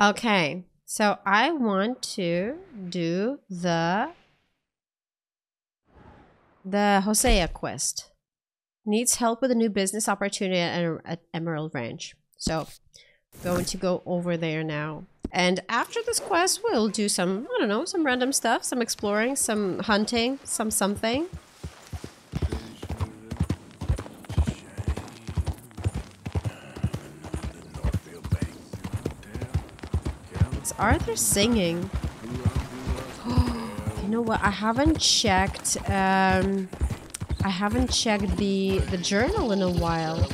Okay, so I want to do the Hosea quest. Needs help with a new business opportunity at Emerald Ranch. So, going to go over there now. And after this quest, we'll do some, I don't know, some random stuff. Some exploring, some hunting, some something. It's Arthur singing. You know what? I haven't checked the journal in a while.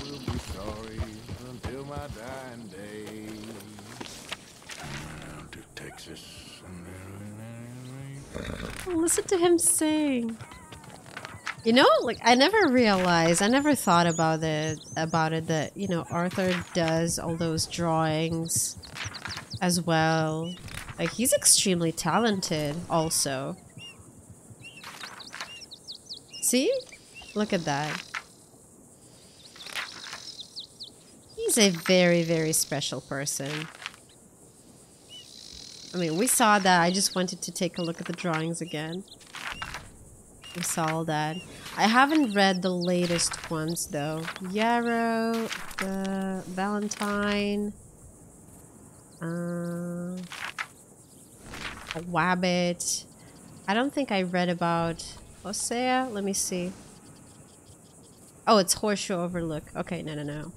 Listen to him sing. You know, like, I never thought about it that, you know, Arthur does all those drawings as well. Like, he's extremely talented also. See? Look at that. He's a very, very special person. I mean, we saw that. I just wanted to take a look at the drawings again. We saw all that. I haven't read the latest ones, though. Yarrow, Valentine, Wabbit. I don't think I read about Hosea. Let me see. Oh, it's Horseshoe Overlook. Okay, no.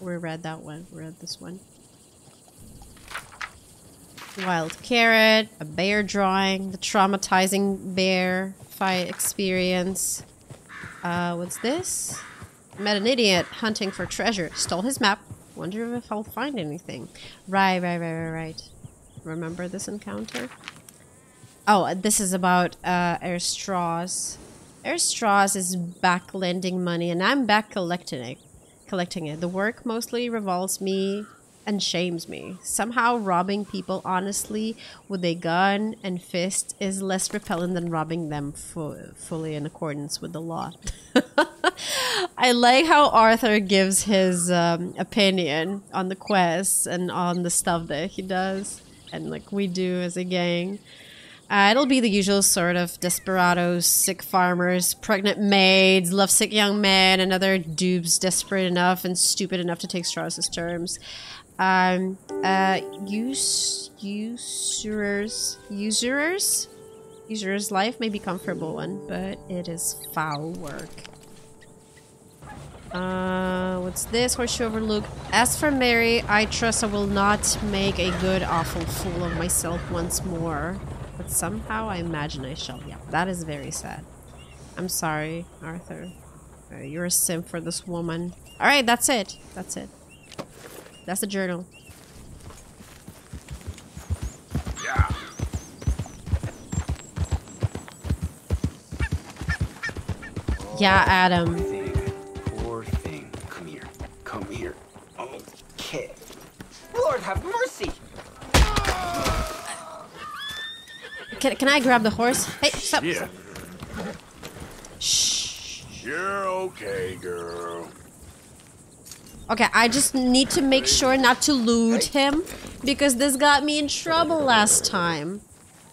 We read that one. We read this one. Wild carrot, a bear drawing, the traumatizing bear fight experience. What's this? Met an idiot hunting for treasure. Stole his map. Wonder if I'll find anything. Right. Remember this encounter? Oh, this is about Erstraws. Erstraws is back lending money, and I'm back collecting it. The work mostly revolves me and shames me. Somehow robbing people honestly with a gun and fist is less repellent than robbing them fully in accordance with the law. I like how Arthur gives his opinion on the quests and on the stuff that he does and like we do as a gang. It'll be the usual sort of desperados, sick farmers, pregnant maids, lovesick young men, and other dupes desperate enough and stupid enough to take straws as terms. Usurers' life may be a comfortable one, but it is foul work. What's this? Horseshoe Overlook. As for Mary, I trust I will not make a good, awful fool of myself once more. But somehow I imagine I shall. Yeah, that is very sad. I'm sorry, Arthur. You're a simp for this woman. Alright, that's it. That's it. That's the journal. Yeah. Yeah, Adam. Poor thing. Come here. Come here. Okay. Lord have mercy. Can I grab the horse? Hey, stop. Yeah. Shh. You're okay, girl. Okay, I just need to make sure not to loot him because this got me in trouble last time.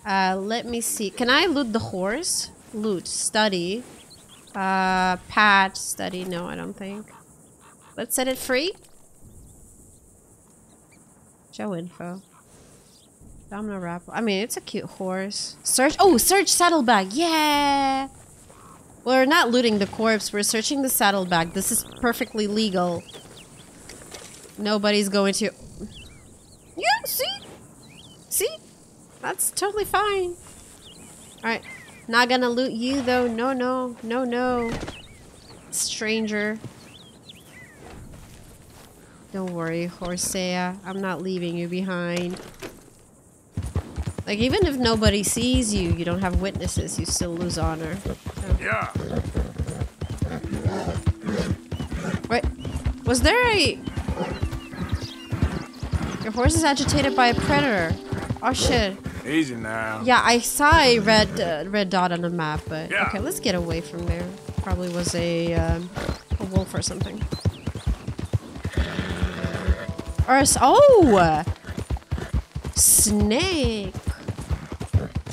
Let me see. Can I loot the horse? Loot. Study. Pat. Study. No, I don't think. Let's set it free. Show info. Domino Rapple. I mean, it's a cute horse. Search. Oh, search saddlebag. Yeah. We're not looting the corpse. We're searching the saddlebag. This is perfectly legal. Nobody's going to. Yeah. See. That's totally fine. All right. Not gonna loot you though. No. Stranger. Don't worry, Hosea. I'm not leaving you behind. Like, even if nobody sees you, you don't have witnesses, you still lose honor. So. Yeah. Wait, was there a... Your horse is agitated by a predator. Oh, shit. Easy now. Yeah, I saw a red dot on the map, but... Yeah. Okay, let's get away from there. Probably was a wolf or something. Or a... Oh! Snake.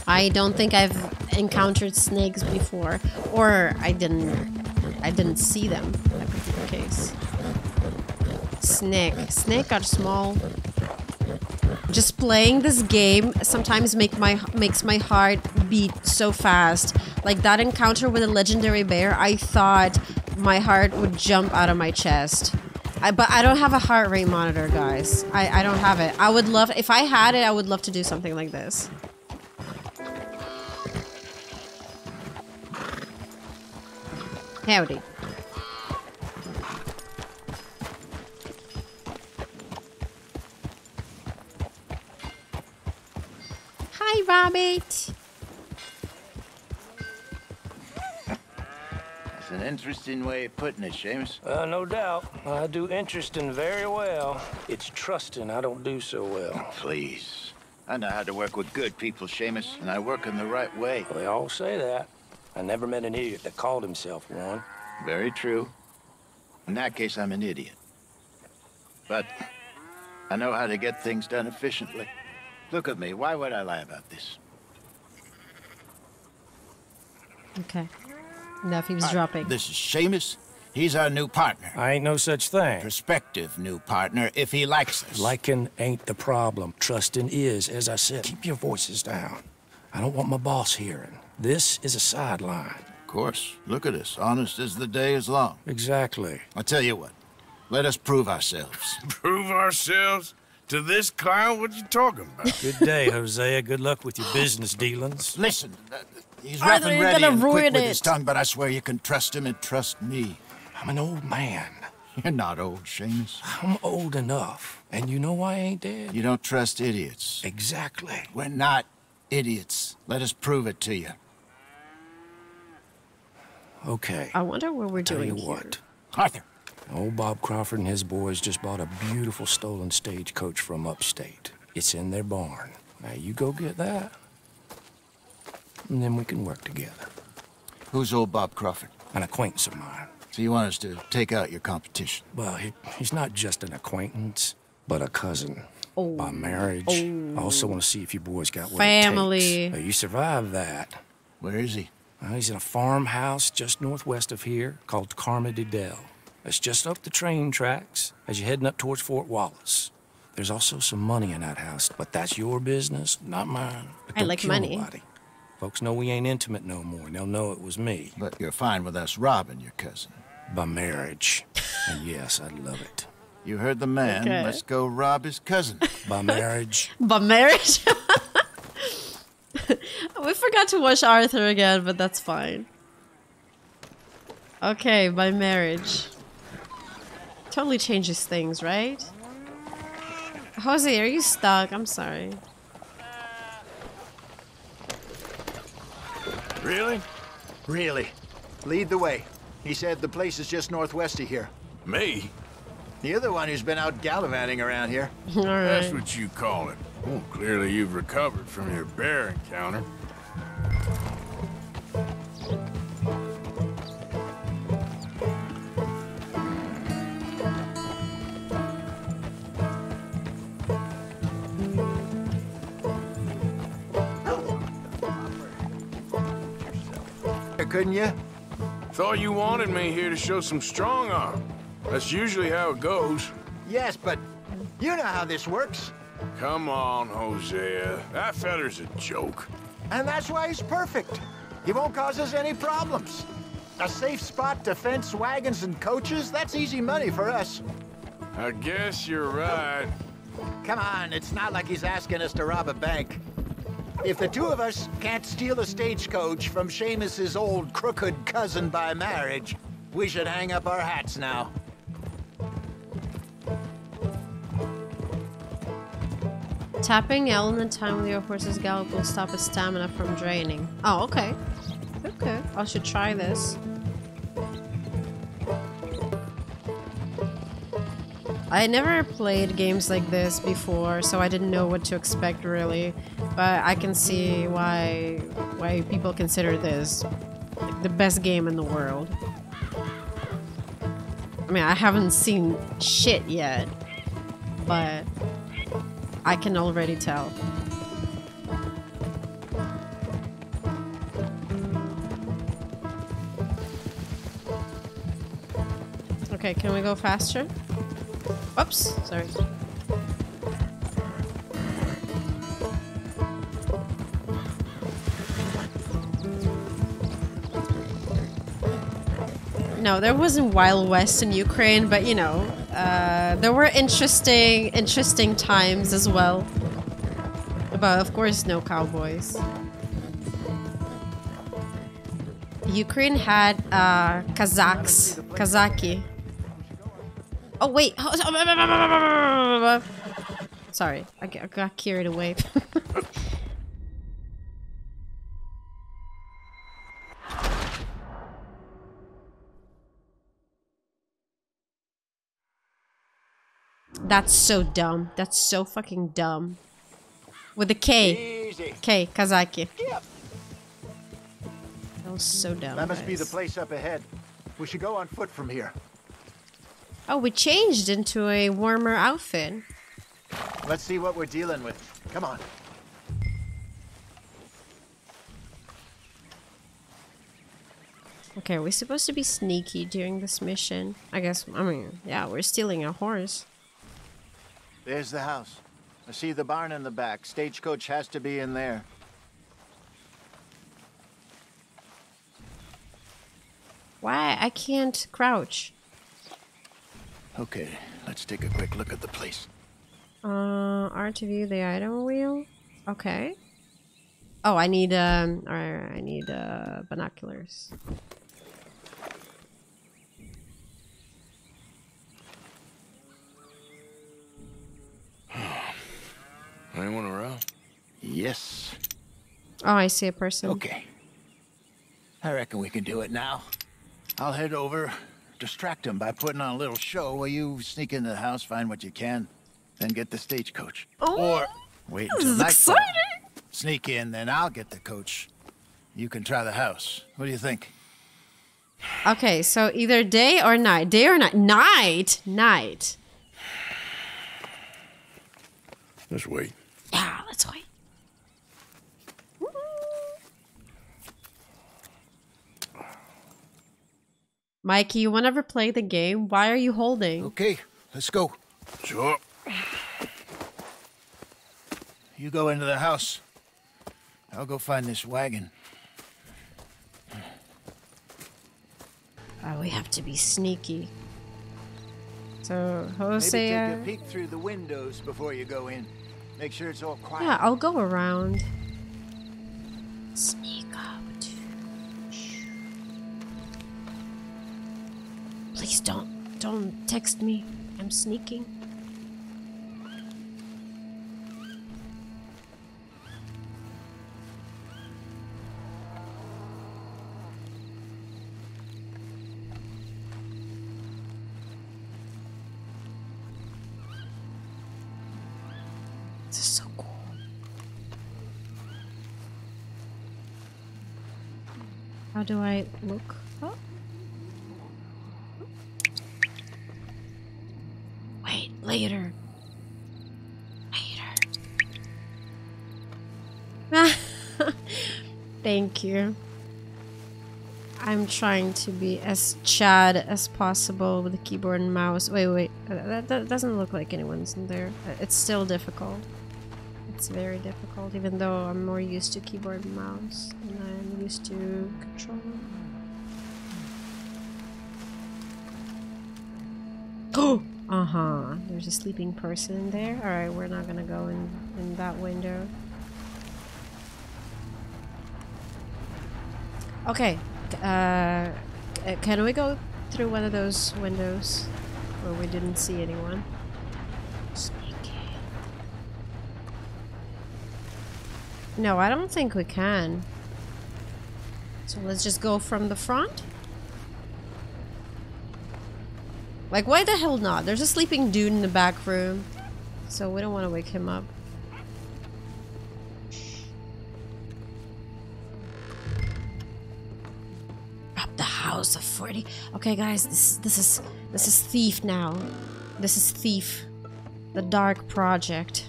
I don't think I've encountered snakes before, or I didn't see them in that particular case. Snake are small. Just playing this game sometimes makes my heart beat so fast. Like that encounter with a legendary bear, I thought my heart would jump out of my chest. But I don't have a heart rate monitor, guys. I don't have it. I would love, if I had it, I would love to do something like this. Howdy. Hi, Rabbit. That's an interesting way of putting it, Seamus. No doubt. I do interesting very well. It's trusting I don't do so well. Oh, please. I know how to work with good people, Seamus, and I work in the right way. Well, they all say that. I never met an idiot that called himself one. Very true. In that case, I'm an idiot. But I know how to get things done efficiently. Look at me. Why would I lie about this? Okay. Enough. He was dropping. This is Seamus. He's our new partner. I ain't no such thing. Prospective new partner, if he likes us. Liking ain't the problem. Trusting is, as I said. Keep your voices down. I don't want my boss hearing. This is a sideline. Of course. Look at us. Honest as the day is long. Exactly. I'll tell you what. Let us prove ourselves. Prove ourselves? To this clown? What you talking about? Good day, Hosea. Good luck with your business dealings. Listen, he's rough and ready and quick with his tongue, but I swear you can trust him and trust me. I'm an old man. You're not old, Seamus. I'm old enough. And you know why I ain't dead? You don't trust idiots. Exactly. We're not idiots. Let us prove it to you. Okay. I wonder what we're doing here. What? Arthur. Old Bob Crawford and his boys just bought a beautiful stolen stagecoach from upstate. It's in their barn. Now you go get that, and then we can work together. Who's old Bob Crawford? An acquaintance of mine. So you want us to take out your competition? Well, he's not just an acquaintance, but a cousin. Oh. By marriage. Oh. I also want to see if you boys got what it takes. Now, you survived that. Where is he? Well, he's in a farmhouse just northwest of here called Carmody Dell. It's just up the train tracks as you're heading up towards Fort Wallace. There's also some money in that house, but that's your business, not mine. I like money. Nobody. Folks know we ain't intimate no more, and they'll know it was me. But you're fine with us robbing your cousin. By marriage. And yes, I love it. You heard the man. Okay. Let's go rob his cousin. By marriage. By marriage? We forgot to watch Arthur again, but that's fine. Okay, by marriage. Totally changes things, right? Jose, are you stuck? I'm sorry. Really? Really. Lead the way. He said the place is just northwest of here. Me? The other one who's been out gallivanting around here. All right. That's what you call it. Well, clearly you've recovered from your bear encounter. Couldn't you? Thought you wanted me here to show some strong arm. That's usually how it goes. Yes, but you know how this works. Come on, Hosea. That feller's a joke. And that's why he's perfect. He won't cause us any problems. A safe spot to fence wagons and coaches, that's easy money for us. I guess you're right. Come on, it's not like he's asking us to rob a bank. If the two of us can't steal a stagecoach from Seamus's old crooked cousin by marriage, we should hang up our hats now. Tapping L in the time with your horse's gallop will stop his stamina from draining. Oh, okay. Okay, I should try this. I never played games like this before, so I didn't know what to expect really. But I can see why people consider this like the best game in the world. I mean, I haven't seen shit yet, but I can already tell. Okay, can we go faster? Oops, sorry. No, there wasn't Wild West in Ukraine, but you know, there were interesting times as well. But of course, no cowboys. Ukraine had Kazakhs, Kazaki. Oh wait, sorry, I got carried away. That's so dumb. That's so fucking dumb. With a K. Easy. K, Kazaki. Yep. That was so dumb. That must be the place up ahead. We should go on foot from here. Oh, we changed into a warmer outfit. Let's see what we're dealing with. Come on. Okay, we're supposed to be sneaky during this mission. I guess, I mean, yeah, we're stealing a horse. There's the house. I see the barn in the back. Stagecoach has to be in there. Why? I can't crouch. Okay, let's take a quick look at the place. R to view the item wheel. Okay. Oh, I need, alright, I need, binoculars. Anyone around? Yes. Oh, I see a person. Okay. I reckon we can do it now. I'll head over, distract him by putting on a little show while you sneak into the house, find what you can, then get the stagecoach. Oh, or wait until nightfall. Sneak in, then I'll get the coach. You can try the house. What do you think? Okay, so either day or night. Day or night. Night! Night. Let's wait. Yeah, let's wait. Woo-hoo. Mikey, you wanna ever play the game? Why are you holding? Okay, let's go. Sure. You go into the house. I'll go find this wagon. Oh, we have to be sneaky. So, Hosea... Maybe take a peek through the windows before you go in. Make sure it's all quiet. Yeah, I'll go around. Sneak up. Please don't text me. I'm sneaking. How do I look up? Wait, later. Later. Thank you. I'm trying to be as Chad as possible with the keyboard and mouse. Wait. That doesn't look like anyone's in there. It's still difficult. It's very difficult, even though I'm more used to keyboard and mouse, and I'm used to controller. Oh! Uh-huh. There's a sleeping person in there. Alright, we're not gonna go in that window. Okay. Can we go through one of those windows where we didn't see anyone? No, I don't think we can. So let's just go from the front? Like, why the hell not? There's a sleeping dude in the back room. So we don't want to wake him up. Rob the house of 40. Okay, guys, this is Thief now. This is Thief. The Dark Project.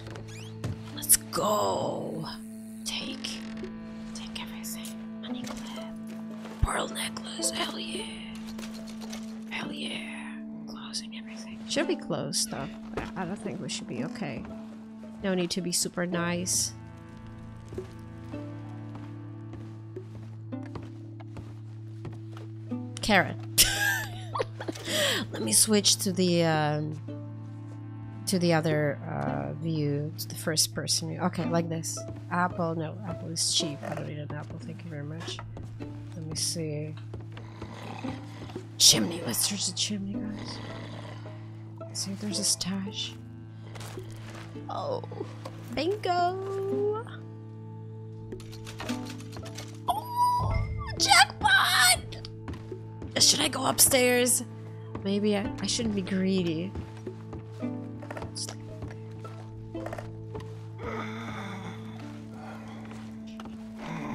go. Take everything. Money clip. Pearl necklace. Hell yeah. Hell yeah. Closing everything. Should be closed stuff. I don't think we should be okay. No need to be super nice. Carrot. Let me switch to the other view, to the first person view. Okay, like this. Apple, no, apple is cheap. I don't need an apple, thank you very much. Let me see. Chimney, let's search the chimney, guys. Let's see if there's a stash. Oh, bingo! Oh, jackpot! Should I go upstairs? Maybe I shouldn't be greedy.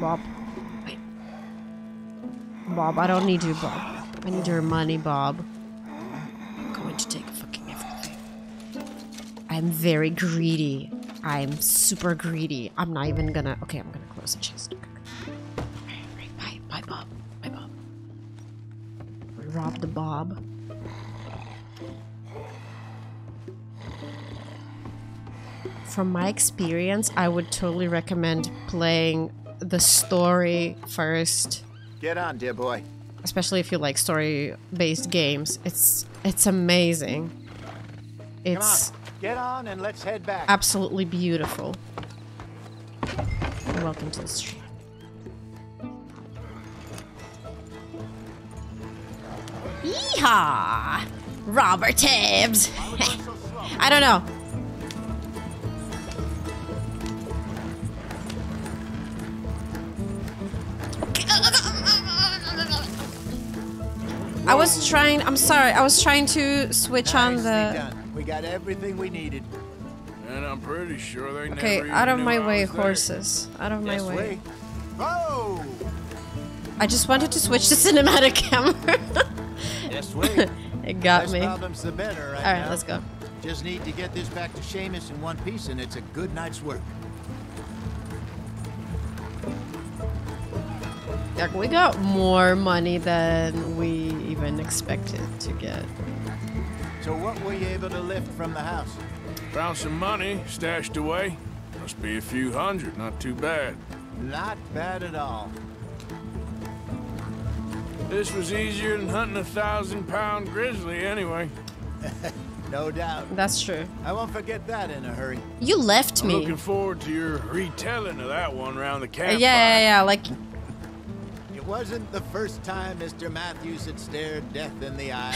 Bob. Wait. Bob, I don't need you, Bob. I need your money, Bob. I'm going to take fucking everything. I'm very greedy. I'm super greedy. I'm not even gonna... Okay, I'm gonna close the chest. Alright, bye, Bob. Bye, Bob. Rob the Bob. From my experience, I would totally recommend playing the story first. Get on, dear boy. Especially if you like story-based games. It's amazing. It's come on. Get on and let's head back. Absolutely beautiful. Welcome to the stream. Yeehaw! Robert Tibbs! I don't know. I was trying, I'm sorry, I was trying to switch on the... Done. We got everything we needed. And I'm pretty sure they never even knew I was there. Okay, out of my way, horses. Out of my way. Oh! I just wanted to switch to cinematic camera. Yes, way. It got me. Problems, the better right All right, now. Let's go. Just need to get this back to Seamus in one piece and it's a good night's work. We got more money than we even expected to get. So what were you able to lift from the house? Found some money stashed away. Must be a few hundred, not too bad. Not bad at all. This was easier than hunting a 1,000-pound grizzly anyway. No doubt. That's true. I won't forget that in a hurry. You left me. I'm looking forward to your retelling of that one around the campfire. Yeah, like... It wasn't the first time Mr. Matthews had stared death in the eye,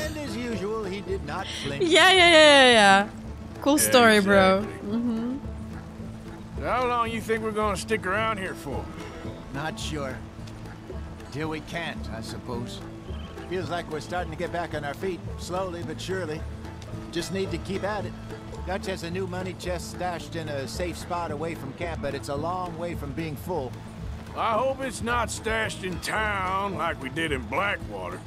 and as usual, he did not flinch. Yeah. Cool story, exactly. Bro. How long you think we're gonna stick around here for? Not sure. Till we can't, I suppose. Feels like we're starting to get back on our feet, slowly but surely. Just need to keep at it. Dutch has a new money chest stashed in a safe spot away from camp, but it's a long way from being full. I hope it's not stashed in town like we did in Blackwater.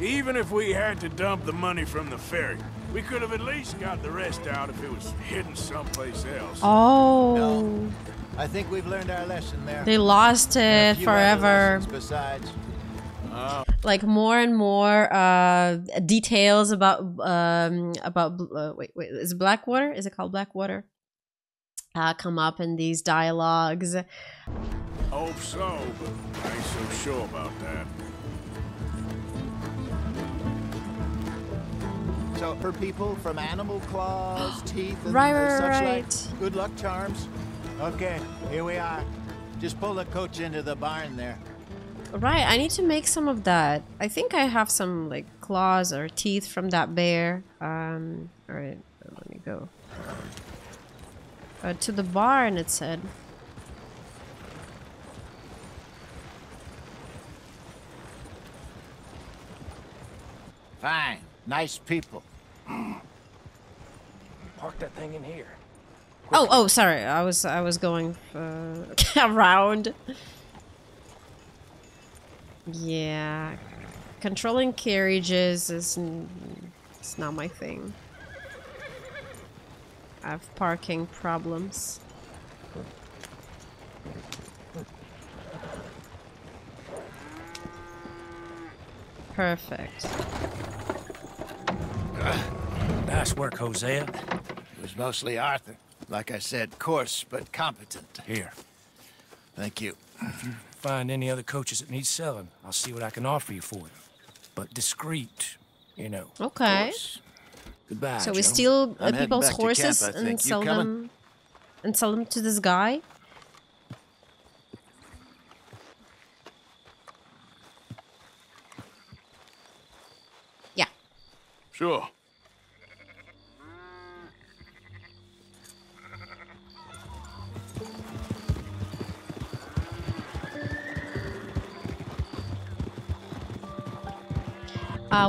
Even if we had to dump the money from the ferry, we could have at least got the rest out if it was hidden someplace else. Oh. No. I think we've learned our lesson there. They lost it forever. Besides. Like more and more details about wait, is it Blackwater? Is it called Blackwater? Come up in these dialogues. Hope so, but I ain't so sure about that. So for people from animal claws, teeth, and such like, good luck charms. Okay, here we are. Just pull the coach into the barn there. Right, I need to make some of that. I think I have some like claws or teeth from that bear. All right, let me go to the barn. It said. Fine. Nice people. Park that thing in here. Quick. Oh, sorry. I was going around. Yeah. Controlling carriages is it's not my thing. I have parking problems. Perfect. Nice work, Hosea. It was mostly Arthur. Like I said, coarse but competent. Here. Thank you. If you find any other coaches that need selling, I'll see what I can offer you for them. But discreet, you know. Okay. Course. Goodbye. So we steal people's horses and sell them to this guy. Yeah. Sure.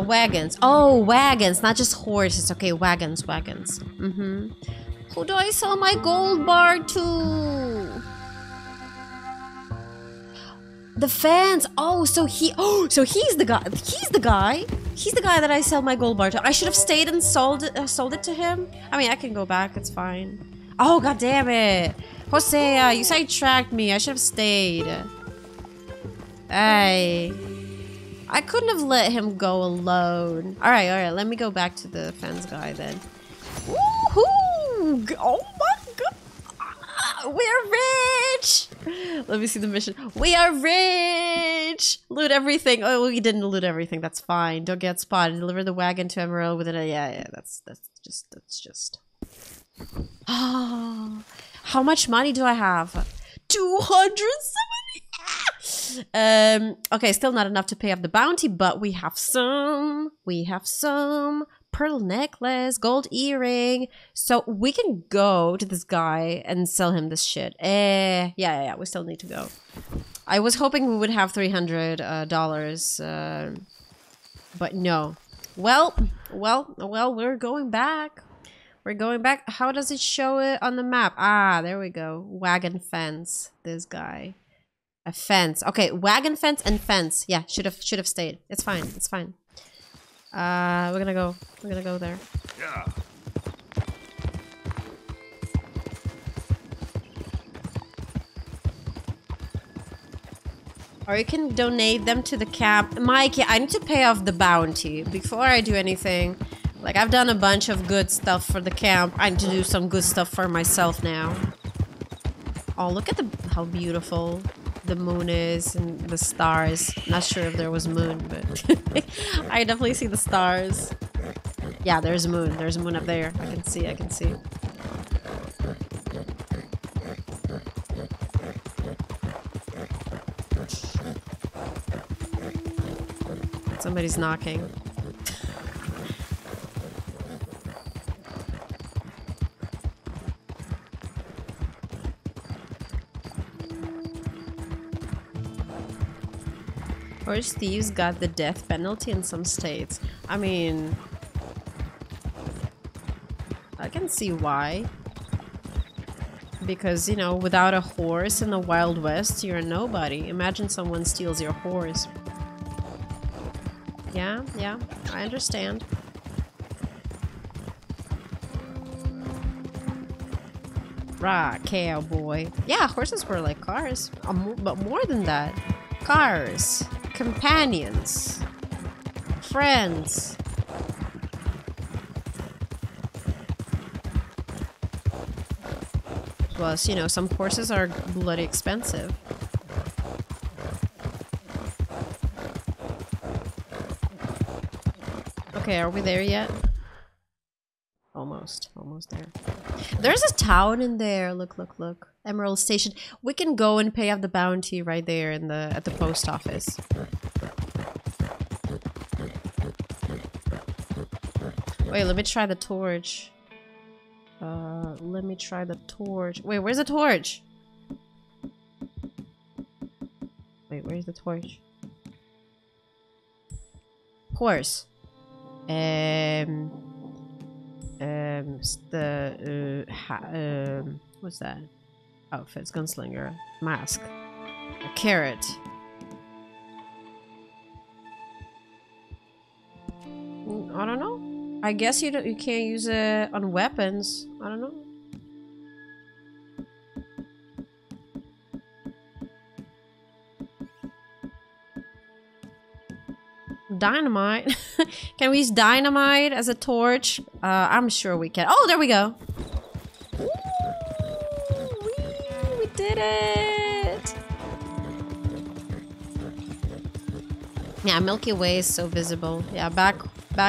Wagons. Oh, wagons, not just horses. Okay, wagons, wagons. Mm-hmm. Who do I sell my gold bar to? The fans. Oh, so he's the guy. He's the guy. He's the guy that I sell my gold bar to. I should have stayed and sold it to him. I mean, I can go back. It's fine. Oh, god damn it, Hosea, you sidetracked me. I should have stayed. Hey. I couldn't have let him go alone. All right, let me go back to the fence guy then. Woohoo! Oh my god! We're rich! Let me see the mission. We are rich! Loot everything. Oh, we didn't loot everything. That's fine. Don't get spotted. Deliver the wagon to Emerald within a... Yeah, that's just... Oh, how much money do I have? 270! Okay, still not enough to pay off the bounty, but we have some. We have some. Pearl necklace, gold earring. So we can go to this guy and sell him this shit. Yeah, we still need to go. I was hoping we would have $300, but no. Well, we're going back. We're going back. How does it show it on the map? Ah, there we go. Wagon fence. This guy. A fence. Okay, wagon fence and fence. Yeah, should have stayed. It's fine. It's fine. We're gonna go. We're gonna go there. Yeah. Or you can donate them to the camp. Mikey, I need to pay off the bounty before I do anything. Like, I've done a bunch of good stuff for the camp. I need to do some good stuff for myself now. Oh, look at how beautiful the moon is and the stars. Not sure if there was moon, but I definitely see the stars. Yeah, there's a moon. There's a moon up there. I can see. I can see. Somebody's knocking. Horse thieves got the death penalty in some states. I mean, I can see why. Because, you know, without a horse in the Wild West, you're nobody. Imagine someone steals your horse. Yeah, I understand. Rah, cowboy. Yeah, horses were like cars, but more than that. Cars. Companions, friends. Plus, you know, some horses are bloody expensive. Okay, are we there yet? Almost there. There's a town in there. Look. Emerald Station. We can go and pay off the bounty right there in the at the post office. Wait, let me try the torch. Wait, where's the torch? Horse. What's that? Outfits, gunslinger, mask, a carrot. I don't know. I guess you can't use it on weapons. I don't know. Dynamite. Can we use dynamite as a torch? I'm sure we can. Oh, there we go. Ooh, we did it. Yeah, Milky Way is so visible. Yeah, back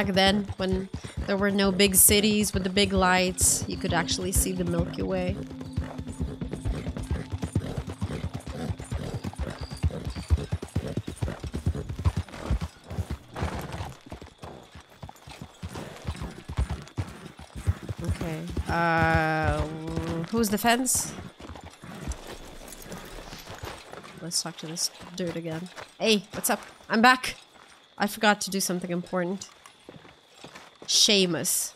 then when there were no big cities with the big lights, you could actually see the Milky Way. Who's the fence? Let's talk to this dude again. Hey, what's up? I'm back. I forgot to do something important. Seamus.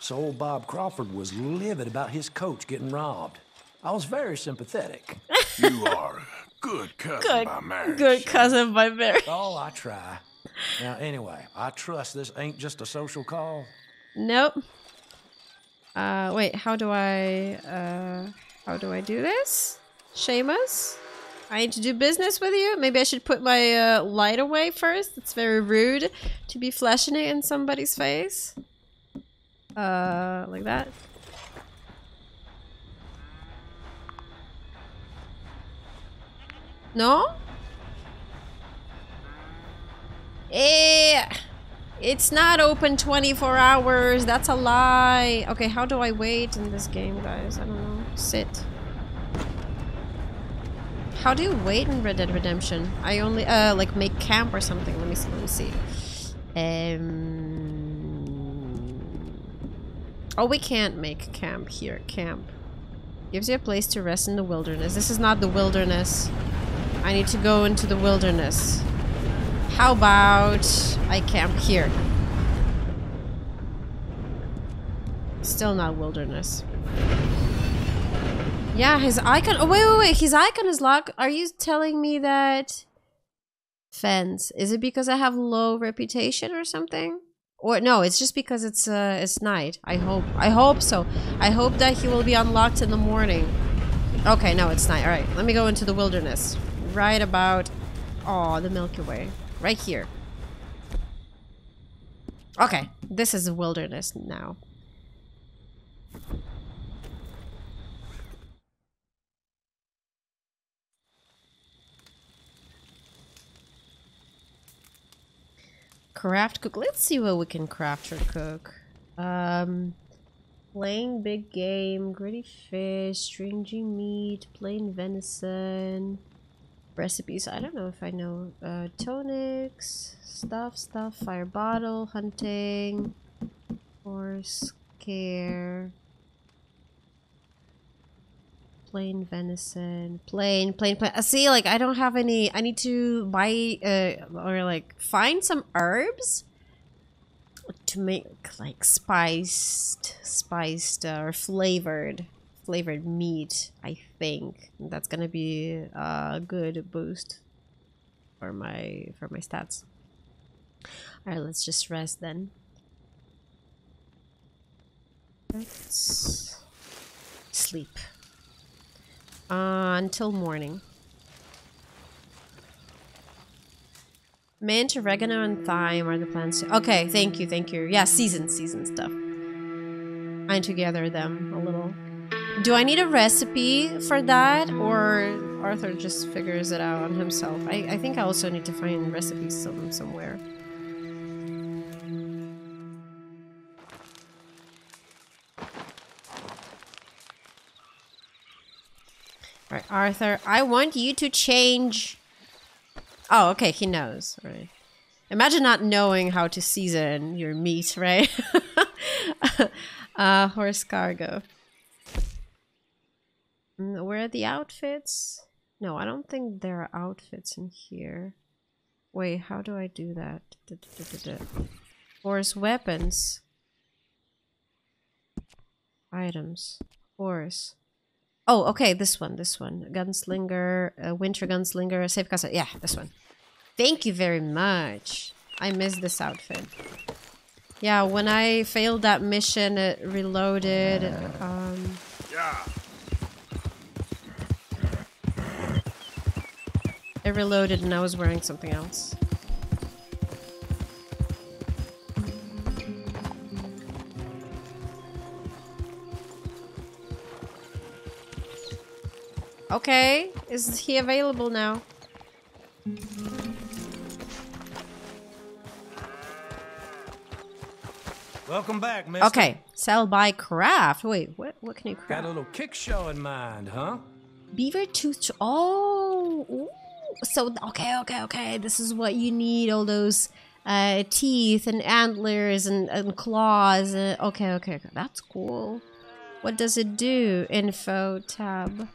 So old Bob Crawford was livid about his coach getting robbed. I was very sympathetic. You are a good cousin by marriage. Good cousin by marriage. Oh, I try. Now, anyway, I trust this ain't just a social call. Nope. Wait, how do I do this? Seamus? I need to do business with you? Maybe I should put my light away first? It's very rude to be flashing it in somebody's face. Like that. No? Yeah. It's not open 24 hours. That's a lie. Okay, how do I wait in this game, guys? I don't know. Sit. How do you wait in Red Dead Redemption? I only like make camp or something. Let me see. Oh, we can't make camp here. Camp gives you a place to rest in the wilderness. This is not the wilderness. I need to go into the wilderness. How about I camp here? Still not wilderness. Yeah, his icon. Oh, wait. His icon is locked. Are you telling me that fence? Is it because I have low reputation or something? Or no, it's just because it's night. I hope so. I hope that he will be unlocked in the morning. Okay, no, it's night. All right, let me go into the wilderness. Right about. Oh, the Milky Way. Right here. Okay, this is the wilderness now. Craft, cook. Let's see what we can craft or cook. Plain big game, gritty fish, stringy meat, plain venison. Recipes. I don't know if I know. Tonics, stuff, fire bottle, hunting, horse care, plain venison, plain. See, like I don't have any. I need to buy or like find some herbs to make like spiced or flavored meat, I think. That's gonna be a good boost for my stats. Alright, let's just rest then. Let's sleep. Until morning. Mint, oregano, and thyme are the plants. Okay, thank you. Yeah, season stuff. I need to gather them a little. Do I need a recipe for that, or Arthur just figures it out on himself? I think I also need to find recipes somewhere. All right, Arthur, I want you to change. Oh, okay, he knows. All right. Imagine not knowing how to season your meat, right? Horse cargo. Where are the outfits? No, I don't think there are outfits in here. Wait, how do I do that? Horse weapons. Items. Horse. Oh, okay, this one. Gunslinger, winter gunslinger, safe casa. Yeah, this one. Thank you very much. I miss this outfit. Yeah, when I failed that mission, it reloaded. Yeah. It reloaded and I was wearing something else. Okay, is he available now? Welcome back, mister. Okay, sell by craft. Wait, what can you craft? Got a little kick show in mind, huh? Beaver tooth. Oh, ooh. So okay. This is what you need. All those teeth and antlers and claws. Okay. That's cool. What does it do? Info tab.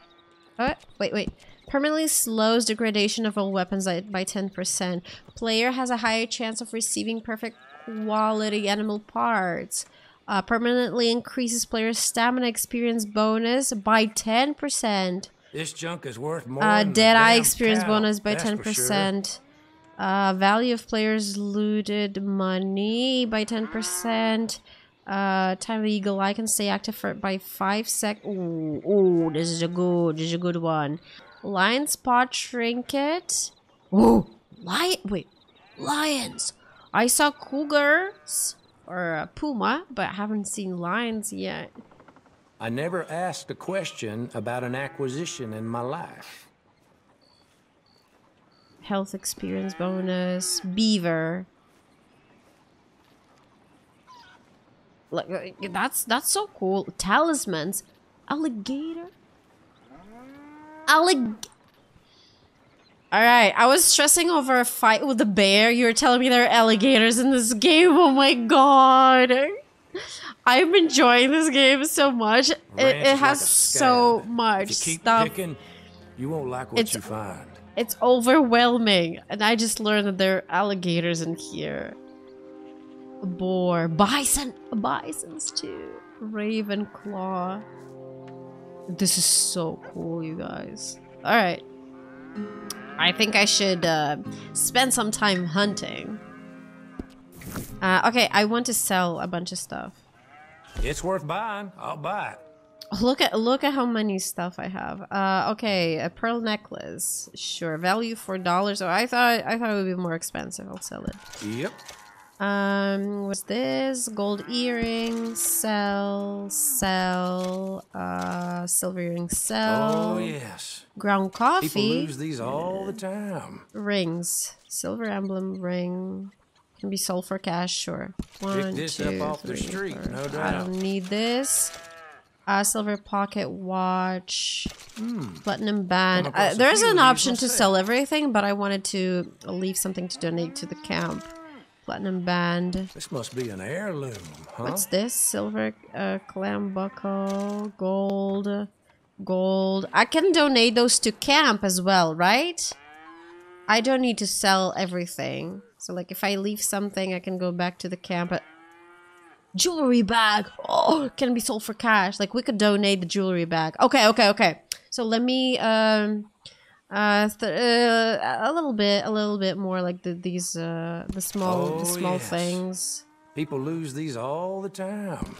Oh, wait. Permanently slows degradation of all weapons by 10%. Player has a higher chance of receiving perfect quality animal parts. Permanently increases player's stamina experience bonus by 10%. This junk is worth more. Dead eye experience bonus by 10%. Sure. Value of player's looted money by 10%. Time of the eagle eye can stay active by 5 seconds. Oh, this is a good one. Lion's paw trinket. Oh, lions. I saw cougars or a puma, but I haven't seen lions yet. I never asked a question about an acquisition in my life. Health experience bonus. Beaver. Like that's so cool. Talismans. Alligator. All right, I was stressing over a fight with a bear. You were telling me there are alligators in this game. Oh my god. I'm enjoying this game so much. It has like so much stuff. Picking, you won't like what you find. It's overwhelming. And I just learned that there are alligators in here. Boar, bisons too. Raven claw. This is so cool, you guys. All right. I think I should spend some time hunting. Okay, I want to sell a bunch of stuff. It's worth buying. I'll buy it. Look at how many stuff I have. Okay, a pearl necklace. Sure, value $4. Oh, I thought it would be more expensive. I'll sell it. Yep. What's this? Gold earrings. Sell. Silver earrings. Sell. Oh yes. Ground coffee. People lose these all the time. Rings. Silver emblem ring. Can be sold for cash. Sure. One, this two, up off three, the street. Four. No doubt. I don't need this. Silver pocket watch. Platinum band. There's an option to sell everything, but I wanted to leave something to donate to the camp. Platinum band. This must be an heirloom, huh? What's this? Silver clam buckle, gold. I can donate those to camp as well, right? I don't need to sell everything. So like if I leave something, I can go back to the camp. Jewelry bag. Oh, it can be sold for cash. Like we could donate the jewelry bag. Okay. So let me a little bit more like the small things. People lose these all the time.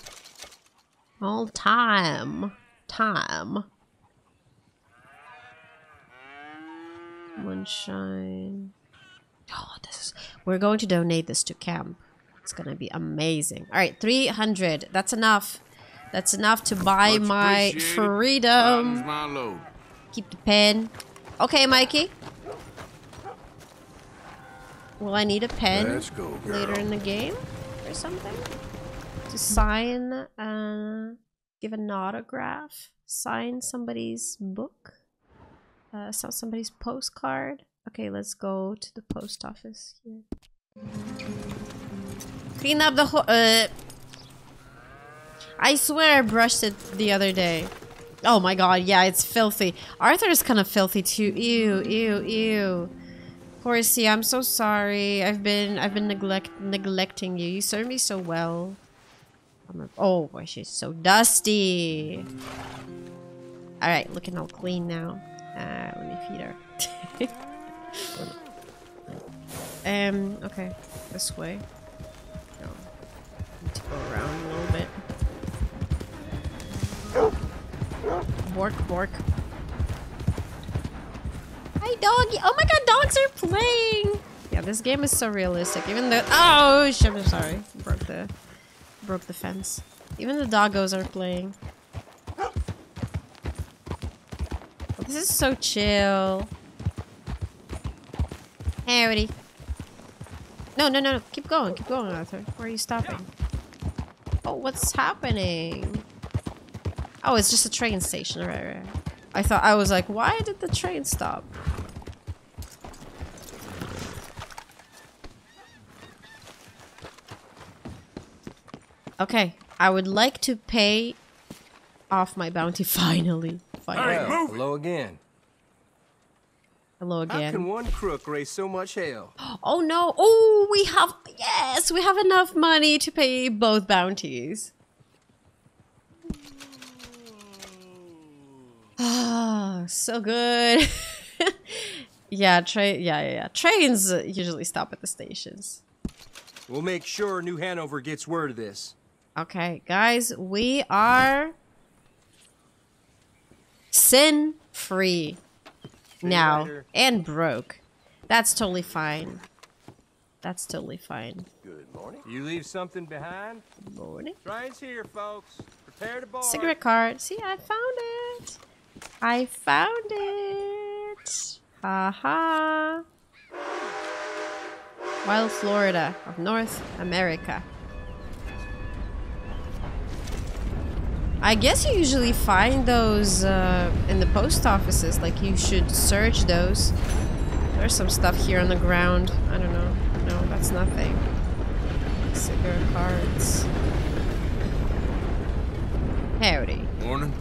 Moonshine. Oh, we're going to donate this to camp. It's gonna be amazing. All right, 300. That's enough. That's enough to buy my freedom. Keep the pen. Okay, Mikey. Will I need a pen later in the game or something? To sign, give an autograph, sign somebody's book, somebody's postcard. Okay, let's go to the post office here. Clean up the I swear I brushed it the other day. Oh my god, yeah, it's filthy. Arthur's kind of filthy too. Ew. Horsey, I'm so sorry. I've been neglecting you. You served me so well. Oh boy, she's so dusty. Alright, looking all clean now. Let me feed her. Okay. This way. No. Need to go around a little bit. Bork. Hi, doggy. Oh my god, dogs are playing. Yeah, this game is so realistic. Even though, oh shit, I'm sorry, broke the fence. Even the doggos are playing. This is so chill. Howdy. No, no, no, no. Keep going, Arthur. Where are you stopping? Oh, what's happening? Oh, it's just a train station. Right, right. I thought, I was like, why did the train stop? Okay, I would like to pay off my bounty finally. Finally. Hey, move. Hello again. Hello again. How can one crook raise so much hell? Oh no! Oh, we have, yes, we have enough money to pay both bounties. Ah, oh, so good. Yeah, trains usually stop at the stations. We'll make sure New Hanover gets word of this. Okay, guys, we are sin-free. Now and broke. That's totally fine. That's totally fine. Good morning. You leave something behind? Good morning. Train's here, folks. Prepare to board. Cigarette card. See, I found it. I found it. Aha. Wild Florida of North America. I guess you usually find those in the post offices, like you should search those. There's some stuff here on the ground. I don't know. No, that's nothing. Cigarette cards. Howdy. Morning.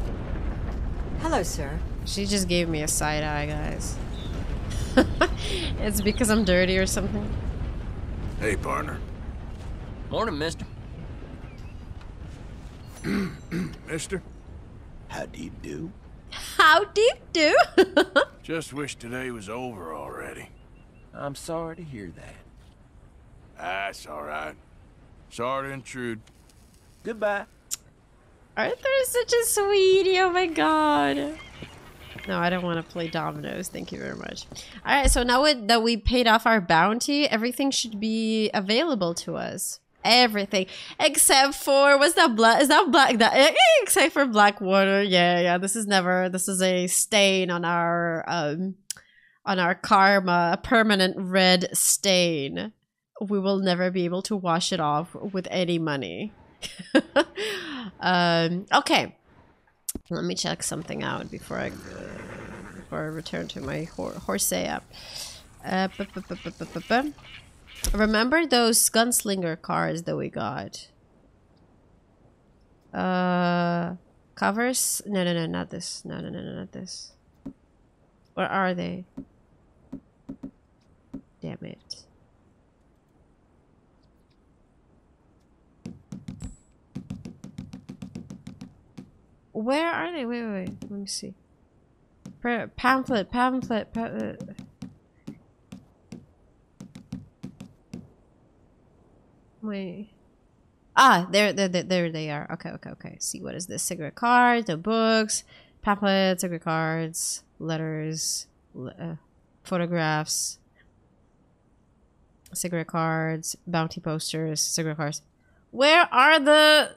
Hello, sir. She just gave me a side eye, guys. It's because I'm dirty or something. Hey, partner. Morning, mister. Mister, how do you do? How do you do? Just wish today was over already. I'm sorry to hear that. That's all right. Sorry to intrude. Goodbye. Arthur is such a sweetie. Oh my god. No, I don't want to play dominoes. Thank you very much. All right, so now that we paid off our bounty, everything should be available to us. Everything except for what's that black? Is that black? That except for Blackwater. Yeah, yeah. This is never. This is a stain on our karma. A permanent red stain. We will never be able to wash it off with any money. Okay, let me check something out before I return to my Hosea. Remember those gunslinger cars that we got? Covers? No, no, no, not this. No, no, no, no, not this. Where are they? Damn it. Where are they? Wait, wait, wait. Let me see. Pamphlet. Wait. Ah, there they are. Okay, okay, okay. See, what is this? Cigarette cards, the books, pamphlets, cigarette cards, letters, photographs, cigarette cards, bounty posters, cigarette cards. Where are the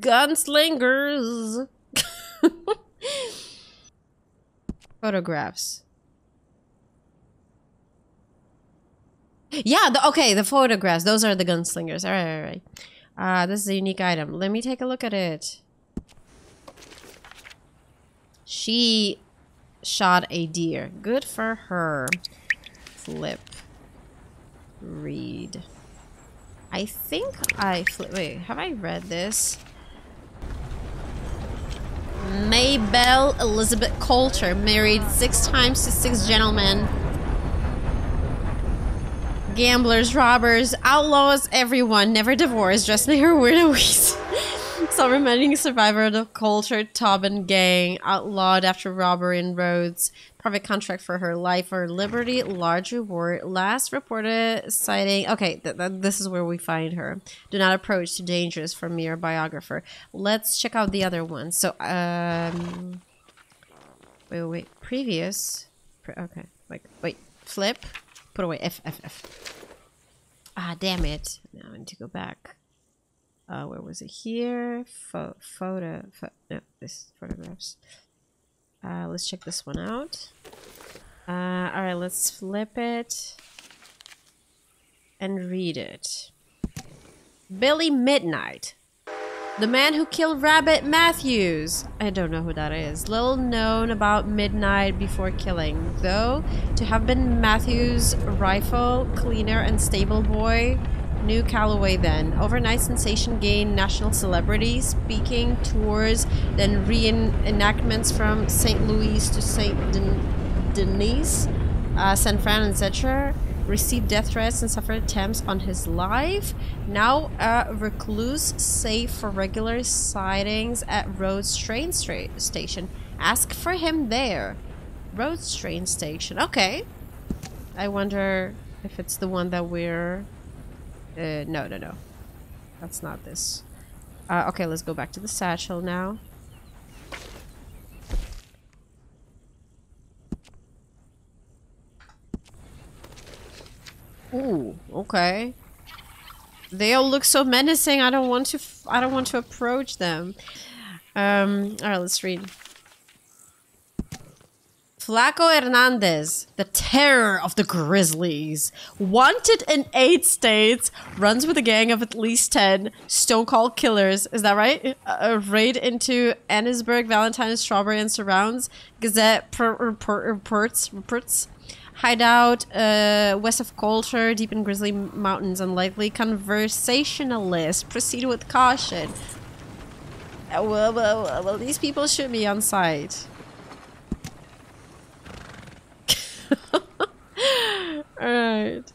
gunslingers? Photographs. Yeah, okay, the photographs. Those are the gunslingers. All right, all right. This is a unique item. Let me take a look at it. She shot a deer. Good for her. Flip. Read. I think I flip. Wait, have I read this? Maybelle Elizabeth Coulter, married 6 times to 6 gentlemen. Gamblers, robbers, outlaws, everyone. Never divorced. Dressmaker, widowies. Sole remaining survivor of the Colter Tobin gang. Outlawed after robbery in Rhodes. Private contract for her life or liberty. Large reward. Last reported sighting. Okay, this is where we find her. Do not approach. Too dangerous for mere biographer. Let's check out the other one. So, wait, wait, wait. Previous. Okay, like, wait. Flip. Put away. F. Ah, damn it. Now I need to go back. Where was it? Here. Photographs. Let's check this one out. Alright, let's flip it and read it. Billy Midnight, the man who killed Rabbit Matthews. I don't know who that is. Little known about Midnight before killing, though to have been Matthews' rifle cleaner and stable boy. New Calloway then. Overnight sensation gained national celebrity, speaking tours, then reenactments from St. Louis to Saint Denis, San Fran, etc. Received death threats and suffered attempts on his life. Now a recluse, safe for regular sightings at Road Strain Station. Ask for him there. Road Strain Station. Okay. I wonder if it's the one that we're... No. That's not this. Okay, let's go back to the satchel now. Ooh, okay. They all look so menacing. I don't want to approach them. All right, let's read. Flaco Hernandez, the terror of the Grizzlies, wanted in 8 states, runs with a gang of at least 10 stone-cold killers. Is that right? A raid into Annesburg, Valentine, Strawberry, and surrounds. Gazette reports. Hideout west of Colter, deep in Grizzly Mountains. Unlikely conversationalist. Proceed with caution. Well, these people should be on site. Alright.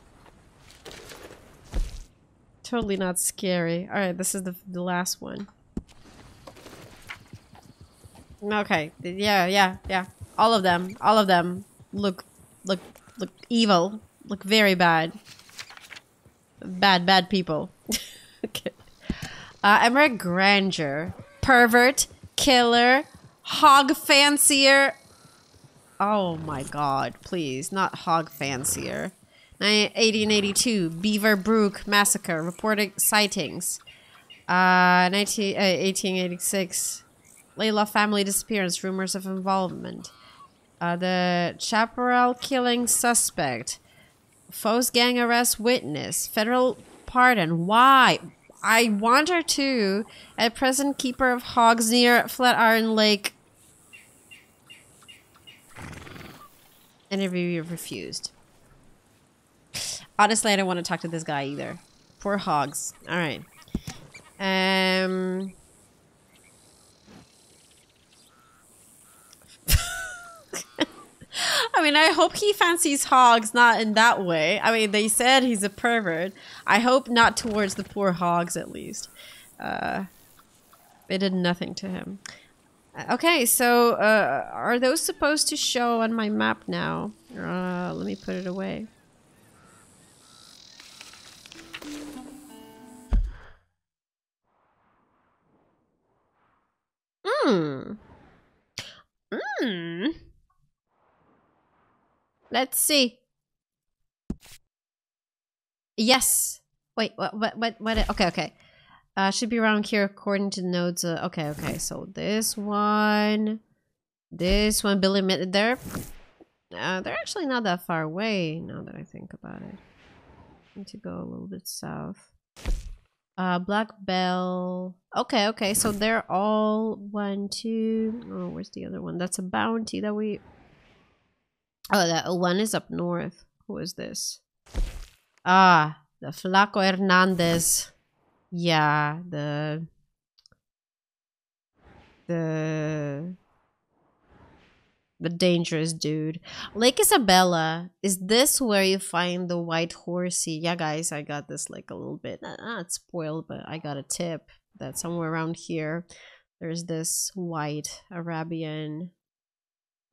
Totally not scary. Alright, this is the last one. Okay. Yeah. All of them. All of them. Look evil. Look very bad. Bad people. Okay. Emerick Granger. Pervert. Killer. Hog fancier. Oh my god. Please. Not hog fancier. 1882. Beaver Brook massacre. Reporting sightings. 1886. Layla family disappearance. Rumors of involvement. The Chaparral killing suspect. Foes gang arrest witness. Federal pardon. Why? I wonder too. At present keeper of hogs near Flatiron Lake. Interview refused. Honestly, I don't want to talk to this guy either. Poor hogs. Alright. I mean, I hope he fancies hogs not in that way. I mean, they said he's a pervert. I hope not towards the poor hogs, at least. They did nothing to him. Okay, so are those supposed to show on my map now? Let me put it away. Let's see. Yes. Wait. What? Okay. Should be around here according to the nodes. Okay. So this one, Billy Midnight. They're actually not that far away now that I think about it. I need to go a little bit south. Black Bell. Okay. So they're all 1, 2. Oh, where's the other one? That's a bounty that we. Oh, that one is up north. Who is this? Ah, the Flaco Hernandez. Yeah, the dangerous dude. Lake Isabella. Is this where you find the white horsey? Yeah, guys, I got this like a little bit. Not spoiled, but I got a tip that somewhere around here, there's this white Arabian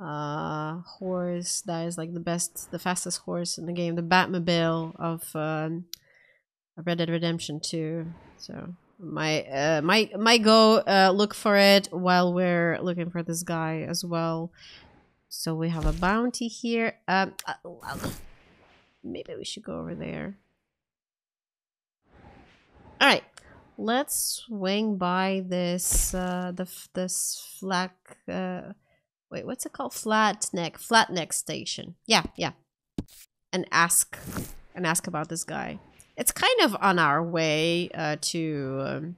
horse that is like the fastest horse in the game, the Batmobile of Red Dead Redemption 2. So might go look for it while we're looking for this guy as well. So we have a bounty here. Maybe we should go over there. All right, let's swing by this this flack Wait, what's it called? Flat Neck Station. Yeah, yeah. And ask about this guy. It's kind of on our way to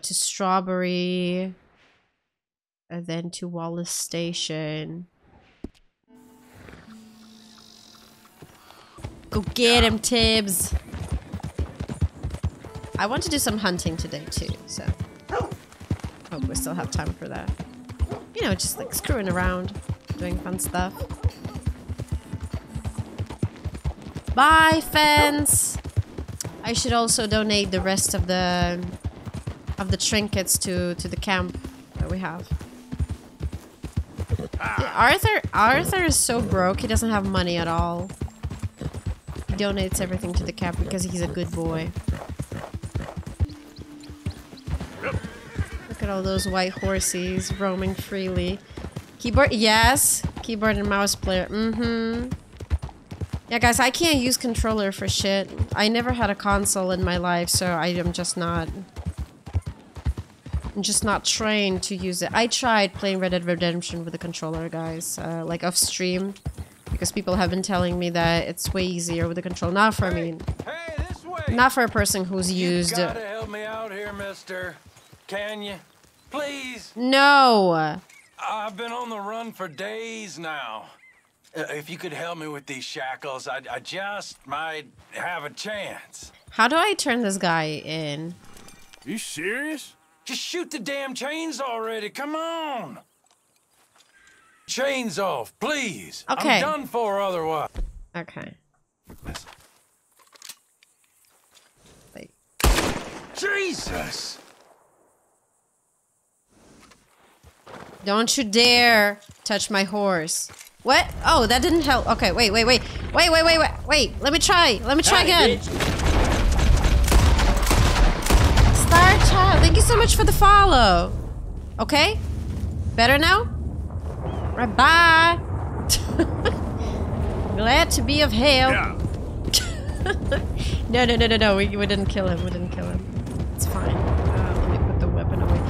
Strawberry, and then to Wallace Station. Go get him, Tibbs. I want to do some hunting today too, so. Oh, we still have time for that. You know, just like screwing around, doing fun stuff. Bye, fence. I should also donate the rest of the trinkets to the camp that we have. Yeah, Arthur is so broke. He doesn't have money at all. He donates everything to the camp because he's a good boy. Look at all those white horses roaming freely. Keyboard, yes. Keyboard and mouse player. Mm-hmm. Yeah, guys, I can't use controller for shit. I never had a console in my life, so I am just not... I'm just not trained to use it. I tried playing Red Dead Redemption with a controller, guys, like off stream, because people have been telling me that it's way easier with a controller. Not for me. Hey, this way. Not for a person who's used... You gotta help me out here, mister. Can you? Please? No! I've been on the run for days now. If you could help me with these shackles, I just might have a chance. How do I turn this guy in? You serious? Just shoot the damn chains already, come on! Chains off, please! Okay. I'm done for otherwise. Okay. Wait. Jesus! Don't you dare touch my horse. What? Oh, that didn't help. Okay, wait. Let me try again. Star Child, thank you so much for the follow. Okay? Better now? Right, bye. Glad to be of help. Yeah. No. We didn't kill him. It's fine. Let me put the weapon away.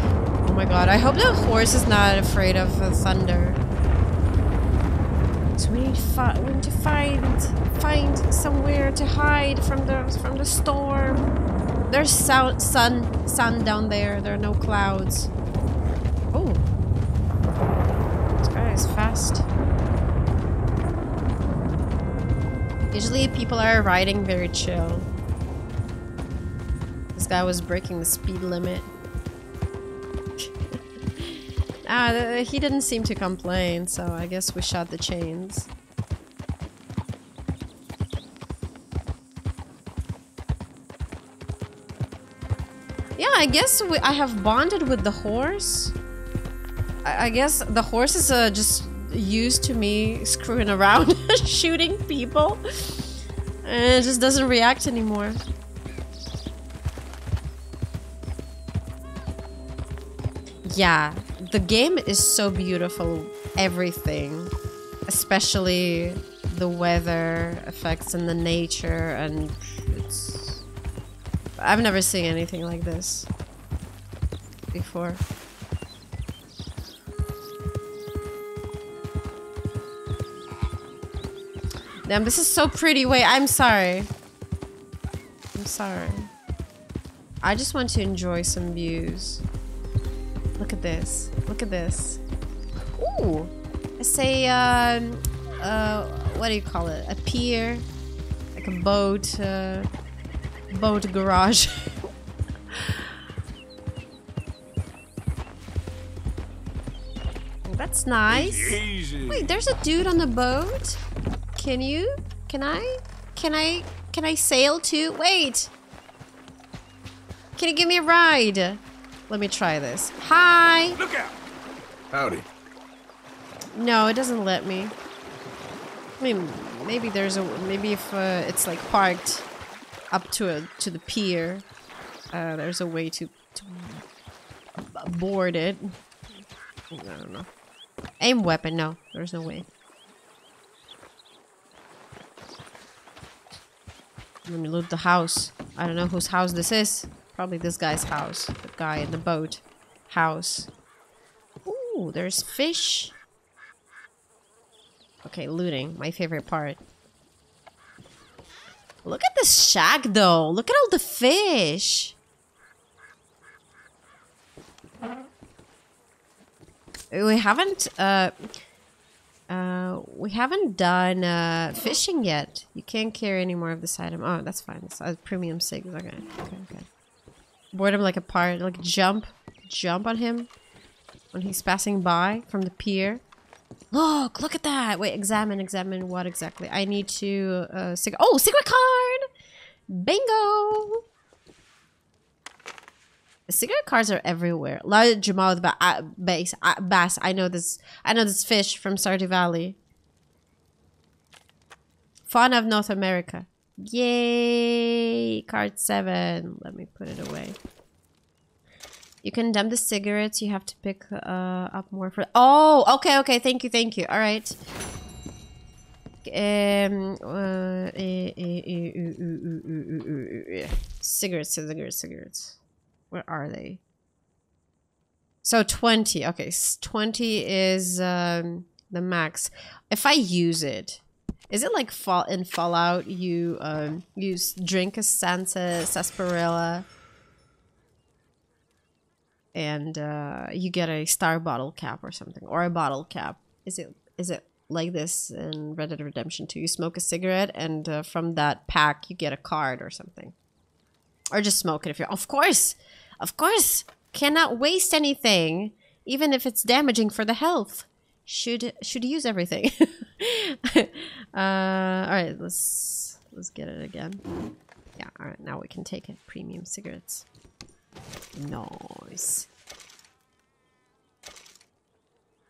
Oh my god, I hope the horse is not afraid of the thunder. So we need to find somewhere to hide from the storm. There's sun down there. There are no clouds. Oh, this guy is fast. Usually people are riding very chill. This guy was breaking the speed limit. He didn't seem to complain, so I guess we shot the chains. Yeah, I guess I have bonded with the horse. I guess the horse is just used to me screwing around shooting people. And it just doesn't react anymore. Yeah. The game is so beautiful, everything, especially the weather effects and the nature, and it's... I've never seen anything like this before. Damn, this is so pretty. Wait, I'm sorry. I just want to enjoy some views. Look at this. Ooh! It's a, what do you call it? A pier. Like a boat, boat garage. That's nice. Easy. Wait, there's a dude on the boat? Can you? Can I sail too? Wait! Can you give me a ride? Let me try this. Hi! Look out! Howdy. No, it doesn't let me. I mean, maybe there's a... Maybe if it's like parked up to the pier, there's a way to board it. I don't know. Aim weapon, no. There's no way. Let me loot the house. I don't know whose house this is. Probably this guy's house. The guy in the boat. House. Ooh, there's fish. Okay, looting. My favorite part. Look at this shack, though. Look at all the fish. We haven't done fishing yet. You can't carry any more of this item. Oh, that's fine. It's premium 6. Okay, okay. Board him like a pirate. Like jump on him when he's passing by from the pier. Look! Look at that! Wait, examine what exactly? I need to oh, secret card! Bingo! The cigarette cards are everywhere. Largemouth bass. I know this fish from Sardi Valley. Fauna of North America. Yay! Card 7. Let me put it away. You can dump the cigarettes. You have to pick up more for. Oh, okay, okay. Thank you, thank you. All right. Cigarettes. Where are they? So 20. Okay, 20 is the max. If I use it, is it like in Fallout? You use drink a Santa sarsaparilla, and you get a star bottle cap or something, or a bottle cap. Is it like this in Red Dead Redemption 2? You smoke a cigarette, and from that pack you get a card or something, or just smoke it if you're. Of course. Of course, cannot waste anything, even if it's damaging for the health. Should use everything. All right, let's get it again. Yeah, all right, now we can take it. Premium cigarettes. Nice.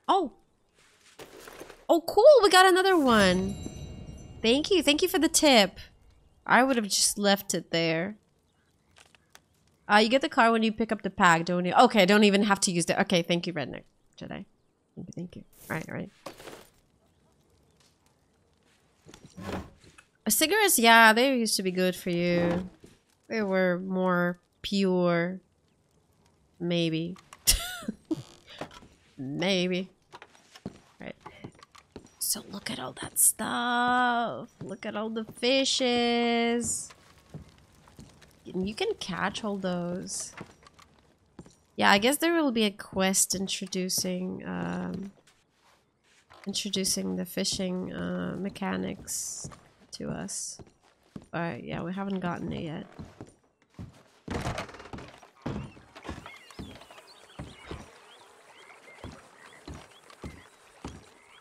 Oh. Oh, cool. We got another one. Thank you. Thank you for the tip. I would have just left it there. You get the card when you pick up the pack, don't you? Okay, I don't even have to use the. Okay, thank you, Redneck Jedi. Thank you. All right, all right. Cigarettes, yeah, they used to be good for you. They were more pure. Maybe. Maybe. Right. So look at all that stuff. Look at all the fishes. You can catch all those. Yeah, I guess there will be a quest introducing the fishing mechanics to us. All right, yeah, we haven't gotten it yet.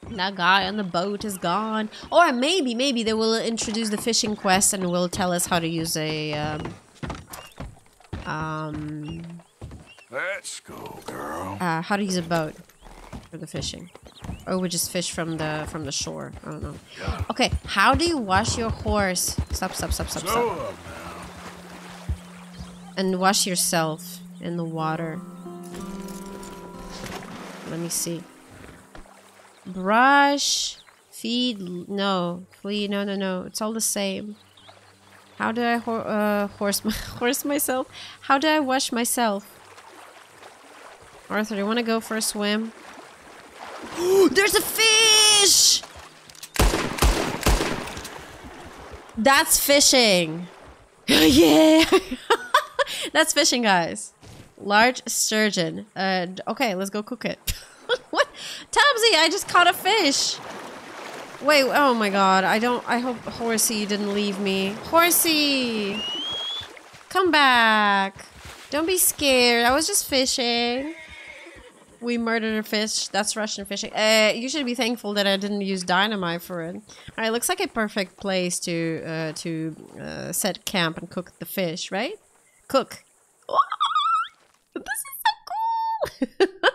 That guy on the boat is gone. Or maybe they will introduce the fishing quest and will tell us how to use a let's go, girl. How to use a boat for the fishing, or we just fish from the shore. I don't know. Yeah. Okay, how do you wash your horse? Stop. And wash yourself in the water. Let me see. Brush, feed, no, flea, no. It's all the same. How do I horse myself? How do I wash myself? Arthur, you want to go for a swim? There's a fish! That's fishing! Yeah! That's fishing, guys. Large sturgeon. Okay, let's go cook it. What? Tabsy, I just caught a fish! Wait, oh my god, I hope Horsey didn't leave me. Horsey! Come back! Don't be scared, I was just fishing. We murdered a fish, that's Russian fishing. You should be thankful that I didn't use dynamite for it. Alright, looks like a perfect place to set camp and cook the fish, right? Cook. Oh, this is so cool!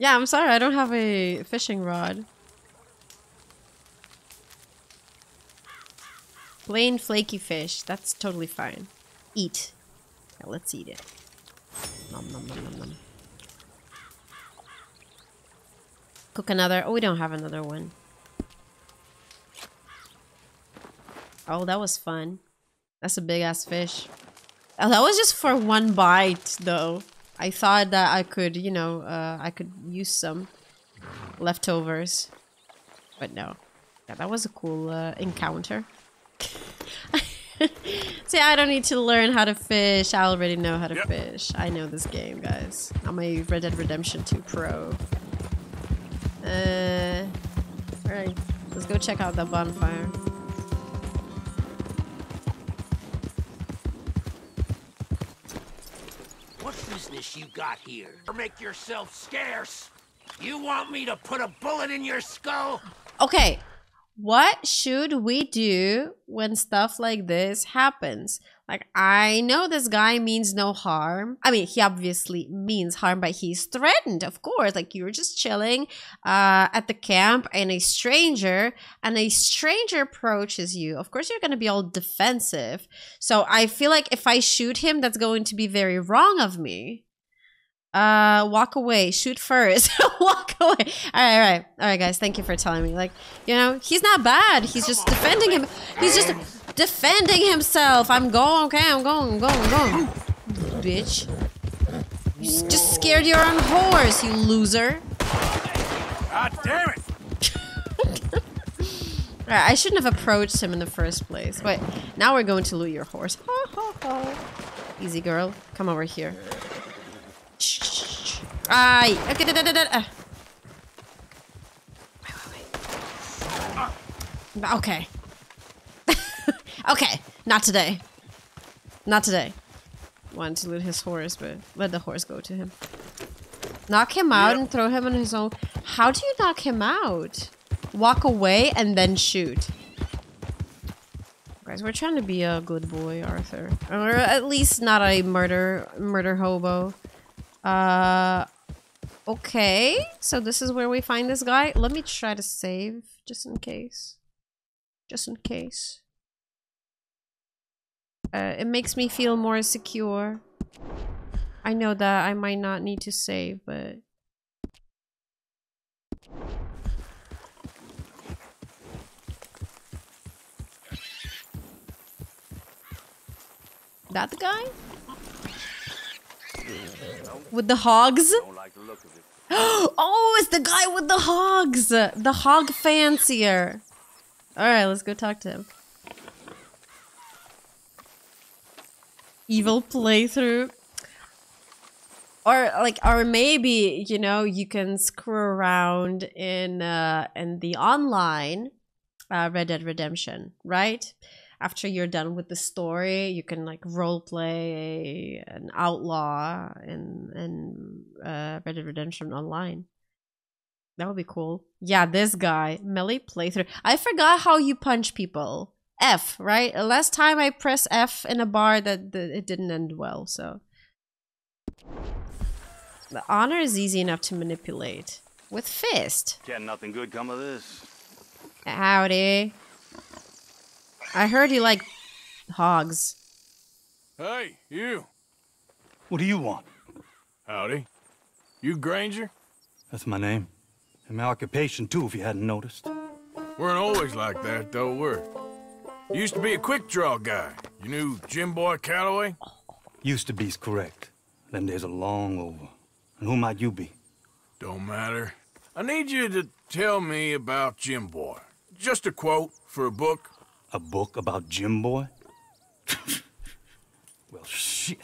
Yeah, I'm sorry, I don't have a fishing rod. Plain flaky fish, that's totally fine. Eat. Yeah, let's eat it. Nom nom nom nom nom. Cook another. Oh, we don't have another one. Oh, that was fun. That's a big ass fish. That was just for one bite, though. I thought that I could, you know, I could use some leftovers. But no. Yeah, that was a cool encounter. See, I don't need to learn how to fish. I already know how to fish. I know this game, guys. I'm a Red Dead Redemption 2 pro. Alright. Let's go check out the bonfire. What business you got here? Or make yourself scarce? You want me to put a bullet in your skull? Okay. What should we do when stuff like this happens? Like, I know this guy means no harm. I mean, he obviously means harm, but he's threatened, of course. Like, you were just chilling at the camp, and a stranger approaches you. Of course, you're going to be all defensive. So I feel like if I shoot him, that's going to be very wrong of me. Walk away. Shoot first. Walk away. All right, guys. Thank you for telling me. Like, you know, he's not bad. He's just defending him. He's just defending himself. I'm going. Okay, I'm going. Bitch. You just scared your own horse, you loser. God damn it. All right, I shouldn't have approached him in the first place. Wait, now we're going to loot your horse. Easy, girl. Come over here. Aye. Okay. Wait. Okay. Okay. Not today. Not today. Wanted to loot his horse, but let the horse go to him. Knock him out and throw him on his own. How do you knock him out? Walk away and then shoot. Guys, we're trying to be a good boy, Arthur, or at least not a murder hobo. Okay, so this is where we find this guy. Let me try to save, just in case. Just in case. It makes me feel more secure. I know that I might not need to save, but... That the guy? With the hogs? Oh, it's the guy with the hogs! The hog fancier. Alright, let's go talk to him. Evil playthrough. Or like, or maybe, you know, you can screw around in the online Red Dead Redemption, right? After you're done with the story, you can like roleplay an outlaw in Red Dead Redemption Online. That would be cool. Yeah, this guy melee playthrough. I forgot how you punch people. F, right? Last time I pressed F in a bar, that it didn't end well. So the honor is easy enough to manipulate with fist. Can nothing good come of this? Howdy. I heard you like hogs. Hey, you. What do you want? Howdy. You Granger? That's my name. And my occupation, too, if you hadn't noticed. Weren't always like that, though, were you? Used to be a quick-draw guy. You knew Jim Boy Calloway? Used to be's correct. Them days are long over. And who might you be? Don't matter. I need you to tell me about Jim Boy. Just a quote for a book. A book about Jim Boy? Well, shit.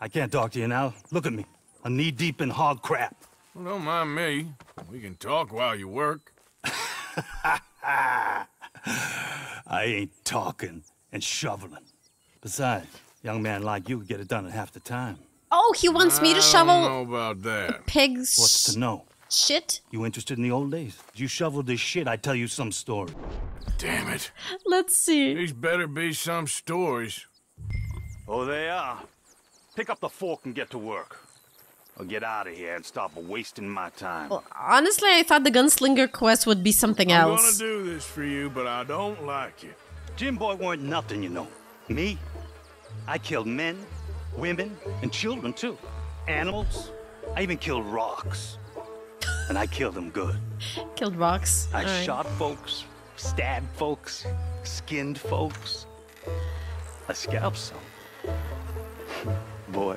I can't talk to you now. Look at me. I'm knee-deep in hog crap. Well, don't mind me. We can talk while you work. I ain't talking and shoveling. Besides, young man like you could get it done in half the time. Oh, he wants me to shovel... I don't know about that. Pigs... What's to know? Shit? You interested in the old days? You shoveled this shit, I tell you some story. Damn it. Let's see. These better be some stories. Oh, they are. Pick up the fork and get to work. I'll get out of here and stop wasting my time. Well, honestly, I thought the gunslinger quest would be something else. I'm gonna do this for you, but I don't like it. Jim Boy weren't nothing, you know. Me? I killed men, women, and children, too. Animals. I even killed rocks. And I killed them good. Killed rocks. I shot folks, stabbed folks, skinned folks. I scalped some. boy.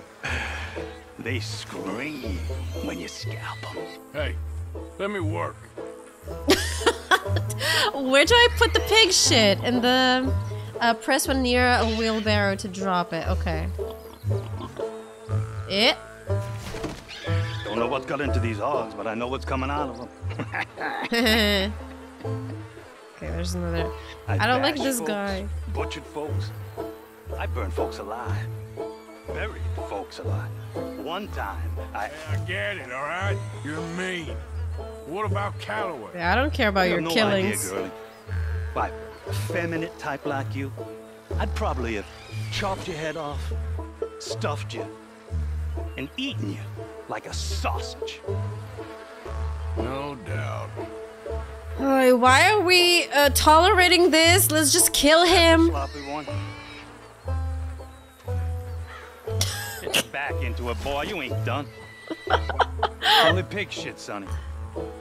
They scream when you scalp them. Hey, let me work. Where do I put the pig shit? In the press one near a wheelbarrow to drop it. Okay. It. Don't know what got into these hogs, but I know what's coming out of them. Okay, there's another. I don't like this folks, guy. Butchered folks. I burned folks alive. Buried folks alive. One time, I get it, all right? You're mean. What about Calloway? Yeah, I don't care about your killings. No idea, by feminine type like you, I'd probably have chopped your head off, stuffed you, and eaten you like a sausage. No doubt. Why are we tolerating this? Let's just kill him. Get your back into it, boy. You ain't done. Only pig shit, Sonny.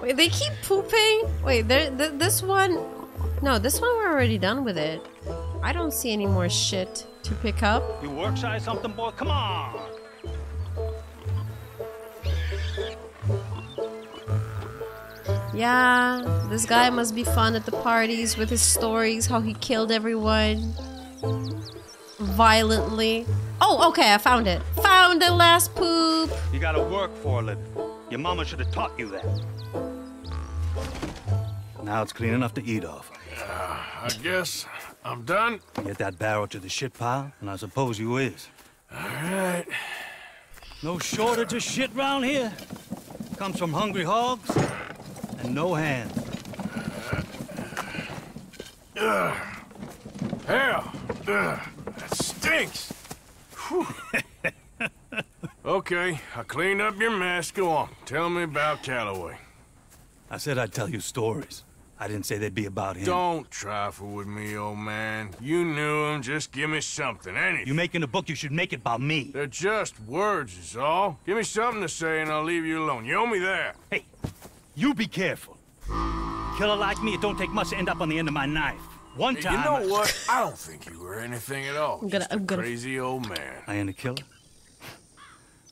Wait, they keep pooping? Wait, this one... No, this one we're already done with it. I don't see any more shit to pick up. You work shy something, boy? Come on! Yeah, this guy must be fun at the parties with his stories, how he killed everyone. Violently. Oh, okay, I found it. Found the last poop! You gotta work for a living. Your mama should have taught you that. Now it's clean enough to eat off. I guess I'm done. Get that barrel to the shit pile, and I suppose you is. All right. No shortage of shit round here. Comes from hungry hogs and no hands. Hell, that stinks. Okay, I cleaned up your mess. Go on. Tell me about Calloway. I said I'd tell you stories. I didn't say they'd be about him. Don't trifle with me, old man. You knew him. Just give me something, anything. You making a book, you should make it about me. They're just words, is all. Give me something to say and I'll leave you alone. You owe me that. Hey, you be careful. Killer like me, it don't take much to end up on the end of my knife. One time... You know what? I don't think you were anything at all. I'm just a crazy old man. I ain't a killer?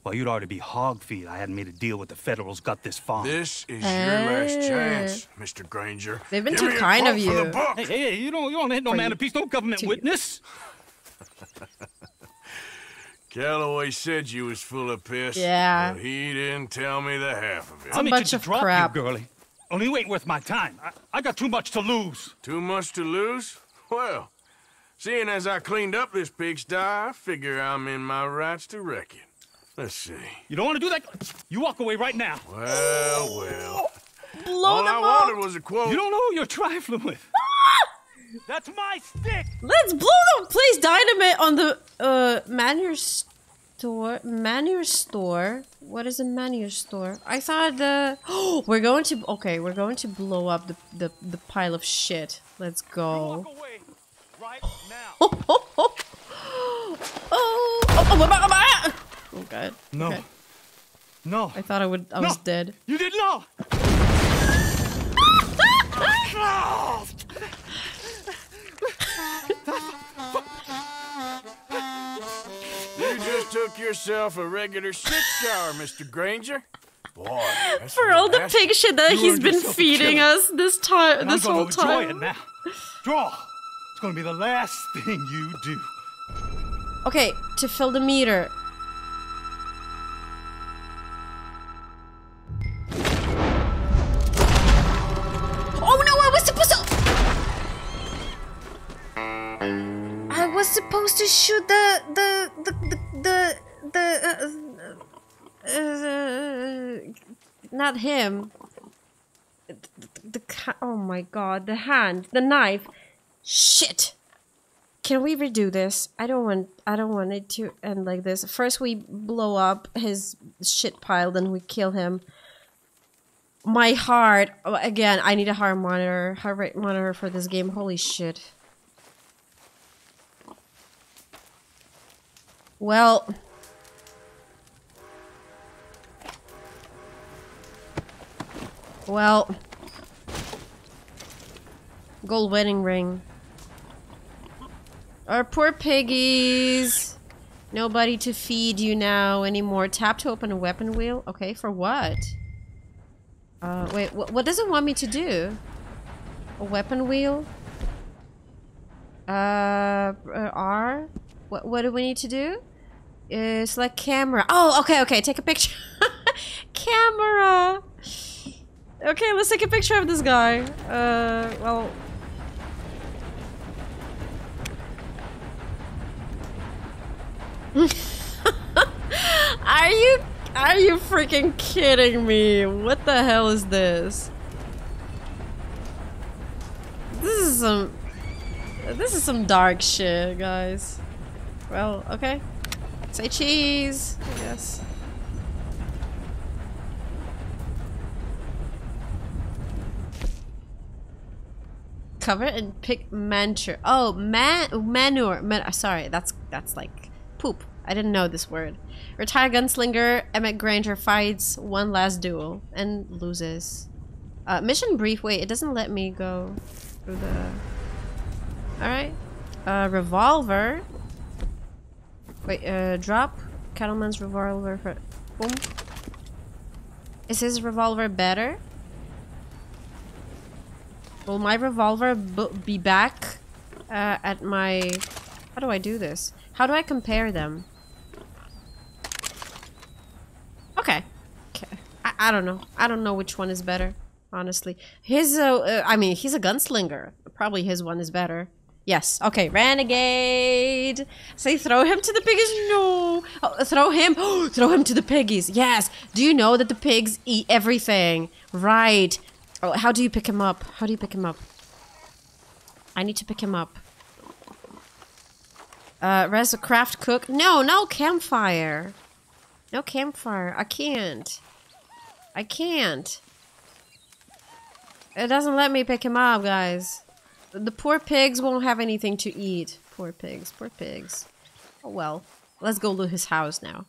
Well, you'd already be hog feed. I hadn't made a deal with the Federals got this farm. This is your last chance, Mr. Granger. They've been too kind of you. Hey, hey, you don't hit no man of peace, no government witness. Calloway said you was full of piss. Yeah. But he didn't tell me the half of it. I'm bunch of crap, girlie. Only you ain't worth my time. I got too much to lose. Too much to lose? Well, seeing as I cleaned up this pigsty, I figure I'm in my rights to wreck it. Let's see. You don't want to do that? You walk away right now. Well, well. All I wanted was a quote. You don't know who you're trifling with. That's my stick. Let's blow them. Place dynamite on the manure store. Manure store? What is a manure store? I thought the... Oh, we're going to... Okay, we're going to blow up the pile of shit. Let's go. You walk away right now. Oh, God. No. Okay. No. I thought I was dead. You didn't know! You just took yourself a regular shit shower, Mr. Granger. Boy, for all the pig shit that he's been feeding us this time, this whole time. I'm gonna enjoy it now. Draw. It's gonna be the last thing you do. Okay, to fill the meter. Supposed to shoot not him. Oh my God, the hand, the knife, shit. Can we redo this? I don't want it to end like this. First we blow up his shit pile, then we kill him. My heart again. I need a heart rate monitor for this game. Holy shit. Well, gold wedding ring. Our poor piggies. Nobody to feed you now anymore. Tap to open a weapon wheel. Okay, for what? Wait, what does it want me to do? A weapon wheel? R? What do we need to do? Select camera. Oh, okay, okay, take a picture. Camera! Okay, let's take a picture of this guy. Well... Are you freaking kidding me? What the hell is this? This is some dark shit, guys. Well, okay. Say cheese, I guess. Cover and pick manure. Oh, manure. Sorry, that's like poop. I didn't know this word. Retired gunslinger Emerick Granger fights one last duel and loses. Mission brief. Wait, it doesn't let me go through the... Alright. Revolver. Wait, drop. Cattleman's revolver for... Boom. Is his revolver better? Will my revolver be back at my... How do I do this? How do I compare them? Okay. Okay. I don't know. I don't know which one is better, honestly. His, I mean, he's a gunslinger. Probably his one is better. Yes. Okay. Renegade. Say throw him to the piggies. No. Oh, throw him. Throw him to the piggies. Yes. Do you know that the pigs eat everything? Right. Oh, how do you pick him up? How do you pick him up? I need to pick him up. Res a craft cook. No, no campfire. No campfire. I can't. I can't. It doesn't let me pick him up, guys. The poor pigs won't have anything to eat. Poor pigs. Poor pigs. Oh well. Let's go loot his house now.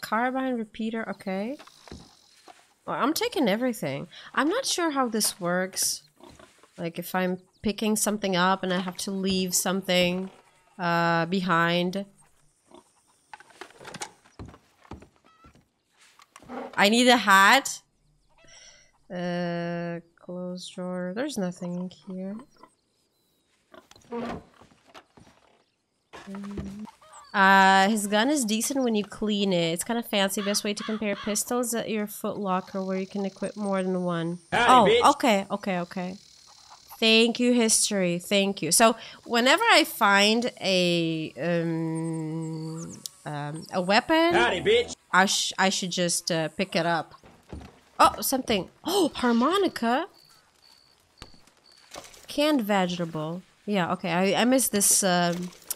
Carbine repeater, okay. Well, I'm taking everything. I'm not sure how this works. Like, if I'm picking something up and I have to leave something behind. I need a hat. Closed drawer. There's nothing in here. His gun is decent when you clean it. It's kind of fancy. Best way to compare pistols at your Foot Locker, where you can equip more than one. Howdy, oh, bitch. Okay, okay, okay. Thank you, history. Thank you. So, whenever I find a weapon, howdy, bitch. I should just pick it up. Oh, something. Oh, harmonica. Canned vegetable. Yeah. Okay. I missed this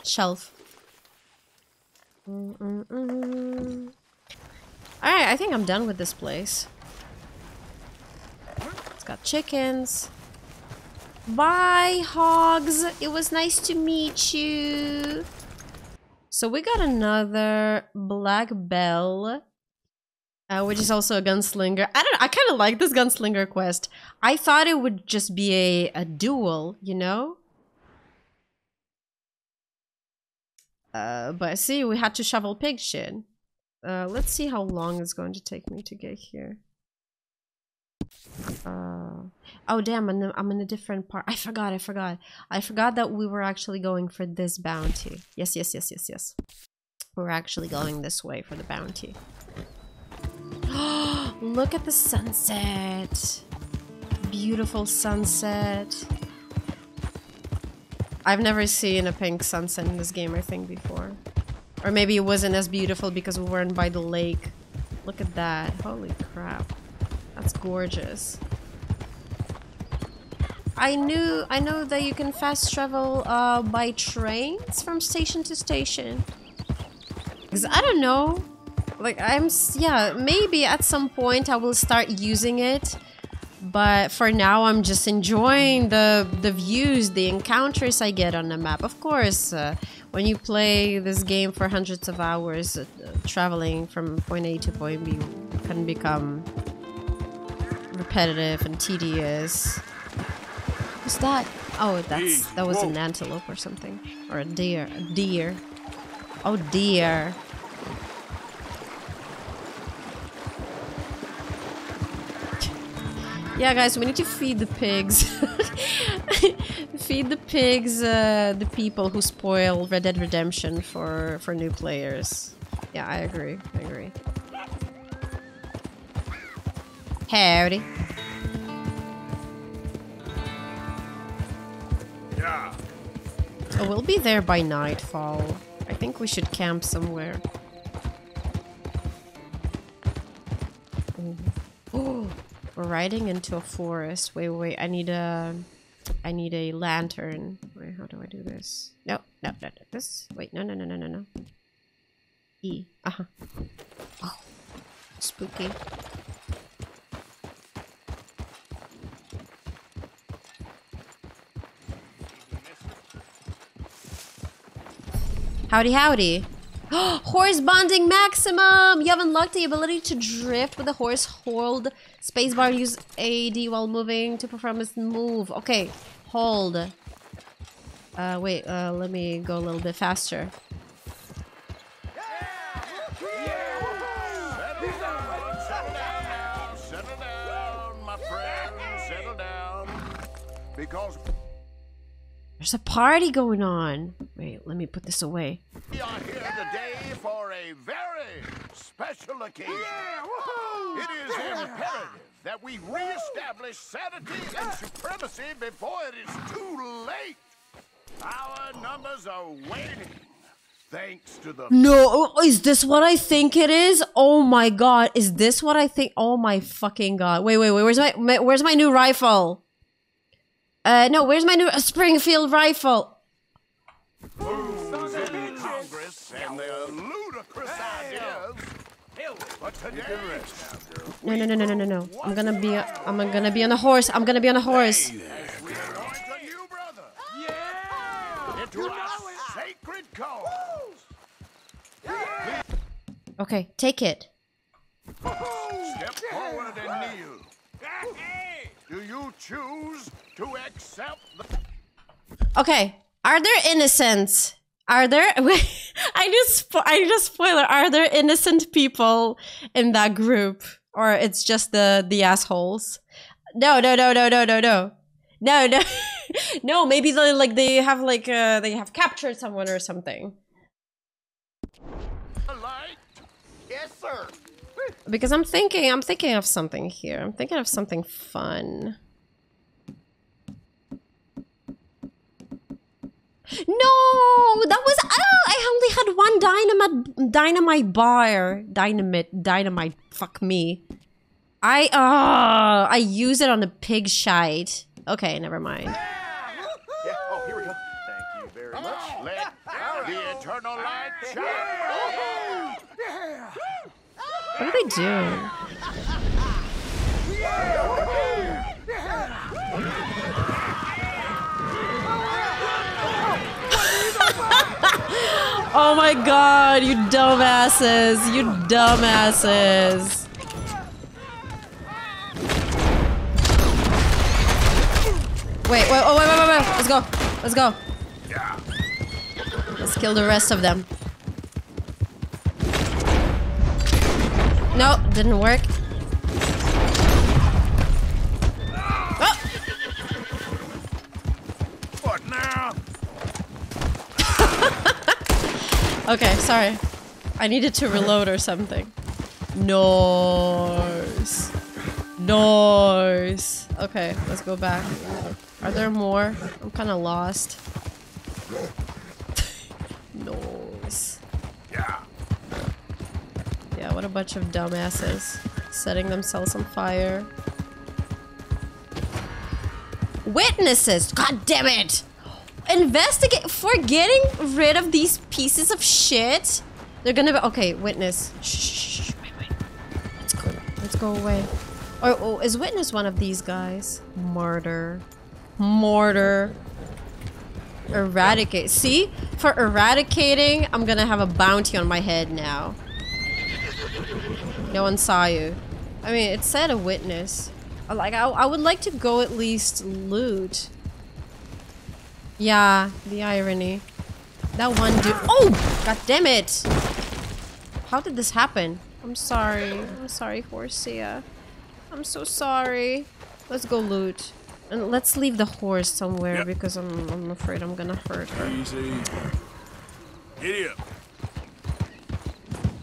shelf. Alright, I think I'm done with this place. It's got chickens. Bye, hogs! It was nice to meet you! So we got another Black Bell, which is also a gunslinger. I don't know, I kind of like this gunslinger quest. I thought it would just be a duel, you know? But see, we had to shovel pig shit. Let's see how long it's going to take me to get here. Oh damn, I'm in a different part. I forgot that we were actually going for this bounty. Yes. We're actually going this way for the bounty. Look at the sunset. Beautiful sunset. I've never seen a pink sunset in this game, I think, before. Or maybe it wasn't as beautiful because we weren't by the lake. Look at that. Holy crap. That's gorgeous. I know that you can fast travel by trains from station to station. Because I don't know. Like, yeah, maybe at some point I will start using it. But for now, I'm just enjoying the views, the encounters I get on the map. Of course, when you play this game for hundreds of hours, traveling from point A to point B can become repetitive and tedious. What's that? Oh, that was an antelope or something, or a deer. A deer. Oh dear. Yeah, guys, we need to feed the pigs. Feed the pigs, the people who spoil Red Dead Redemption for new players. Yeah, I agree. I agree. Howdy. Yeah. So we'll be there by nightfall. I think we should camp somewhere. Ooh. Oh. We're riding into a forest. Wait, wait, I need a lantern. Wait, how do I do this? No, no, no, no. This. Wait, no, no, no, no, no, no. E. Uh-huh. Oh, spooky. Howdy, howdy. Horse bonding maximum! You have unlocked the ability to drift with the horse, hold spacebar, use AD while moving to perform its move. Okay, hold. Wait, let me go a little bit faster. Settle down, my friend, settle down. Because there's a party going on. Wait, let me put this away. We are here today for a very special occasion. Yeah, it is imperative that we reestablish sanity and supremacy before it is too late. Our numbers are waning, thanks to the... No, is this what I think it is? Oh my god, is this what I think? Oh my fucking god. Wait, wait, wait, where's my new rifle? No, where's my new Springfield rifle? Moves in Congress and their ludicrous ideas. But today, no. I'm gonna be on a horse. I'm gonna be on a horse. Hey, we're going to you, brother. Yeah. Into our sacred cause. Yeah. Okay, take it. Step forward and kneel. Do you choose to accept the... Okay. Are there innocents? Are there... I just spoiler. Are there innocent people in that group? Or it's just the assholes? No. No, maybe they have captured someone or something. Yes, sir. Because I'm thinking of something here. I'm thinking of something fun. No, that was... Oh, I only had one dynamite bar. Dynamite, fuck me. I use it on a pig shite. Okay, never mind. Yeah, oh, here we go. Thank you very much. Let the eternal light shine. Yeah. What do they do? Oh my god, you dumbasses! You dumbasses! Wait! Let's go! Let's kill the rest of them. No, didn't work. Oh! What now? Okay, sorry. I needed to reload or something. Nice. Nice. Okay, let's go back. Are there more? I'm kind of lost. Nice. Yeah. Yeah, what a bunch of dumbasses. Setting themselves on fire. Witnesses! God damn it! Investigate! For getting rid of these pieces of shit? They're gonna be- Okay, witness. Shh, wait. Let's go away. Oh, is witness one of these guys? Martyr. Eradicate. See? For eradicating, I'm gonna have a bounty on my head now. No one saw you. I mean, it said a witness. Like, I would like to go at least loot. Yeah, the irony. That one dude. Oh! God damn it! How did this happen? I'm sorry. I'm sorry, Hosea. I'm so sorry. Let's go loot. And let's leave the horse somewhere, yep, because I'm afraid I'm gonna hurt her. Easy. Giddy up.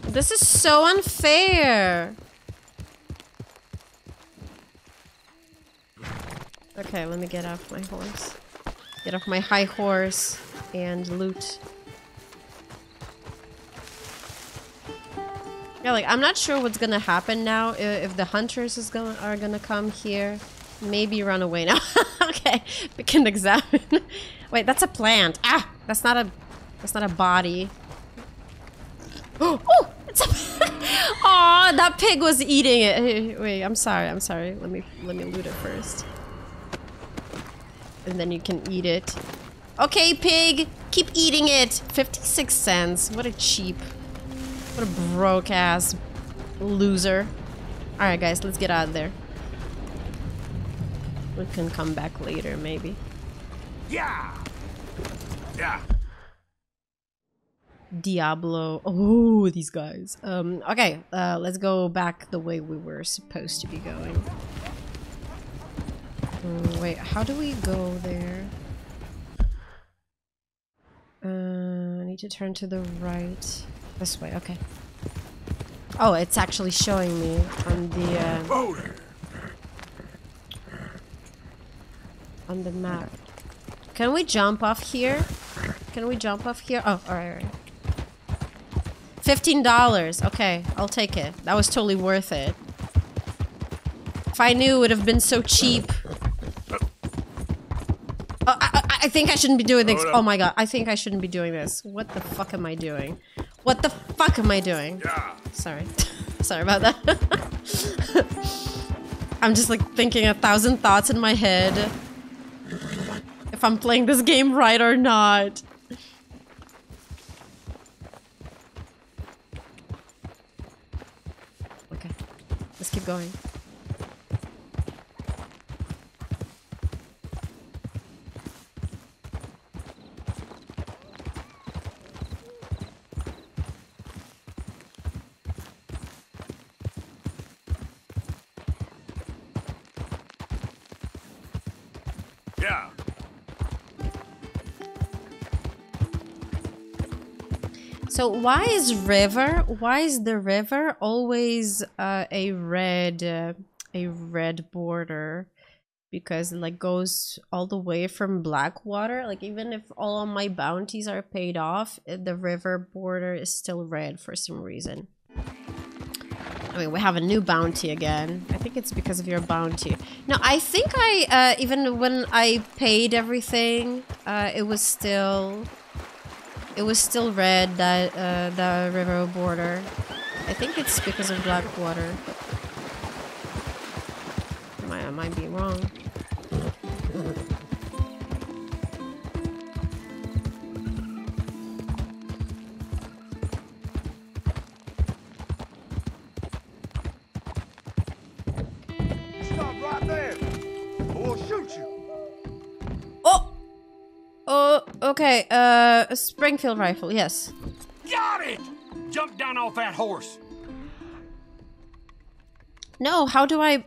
This is so unfair. Okay, let me get off my horse. Get off my high horse and loot. Yeah, like, I'm not sure what's gonna happen now. If the hunters are gonna come here. Maybe run away now. Okay, we can examine. Wait, that's a plant. Ah, that's not a body. Oh, it's a oh, that pig was eating it. Wait, I'm sorry. Let me loot it first, and then you can eat it. Okay, pig, keep eating it. 56 cents. What a cheap, what a broke ass loser. All right, guys, let's get out of there. We can come back later, maybe. Yeah. Yeah. Diablo. Oh, these guys. Okay. Let's go back the way we were supposed to be going. Wait. How do we go there? I need to turn to the right. This way. Okay. Oh, it's actually showing me on the. On the map. Can we jump off here? Can we jump off here? Oh, alright. $15. Okay, I'll take it. That was totally worth it. If I knew, it would have been so cheap. Oh, I think I shouldn't be doing this. Oh my god, I think I shouldn't be doing this. What the fuck am I doing? What the fuck am I doing? Sorry. Sorry about that. I'm just like thinking a thousand thoughts in my head. If I'm playing this game right or not. Okay, let's keep going. Yeah. So why is the river always a red border? Because it like goes all the way from Blackwater. Like even if all of my bounties are paid off, the river border is still red for some reason. I mean, we have a new bounty again. I think it's because of your bounty. No, I think I even when I paid everything, it was still red, that the river border. I think it's because of Blackwater. I might be wrong. Stop right there, or we'll shoot you. Oh, okay, a Springfield rifle, yes. Got it! Jump down off that horse. No, how do I...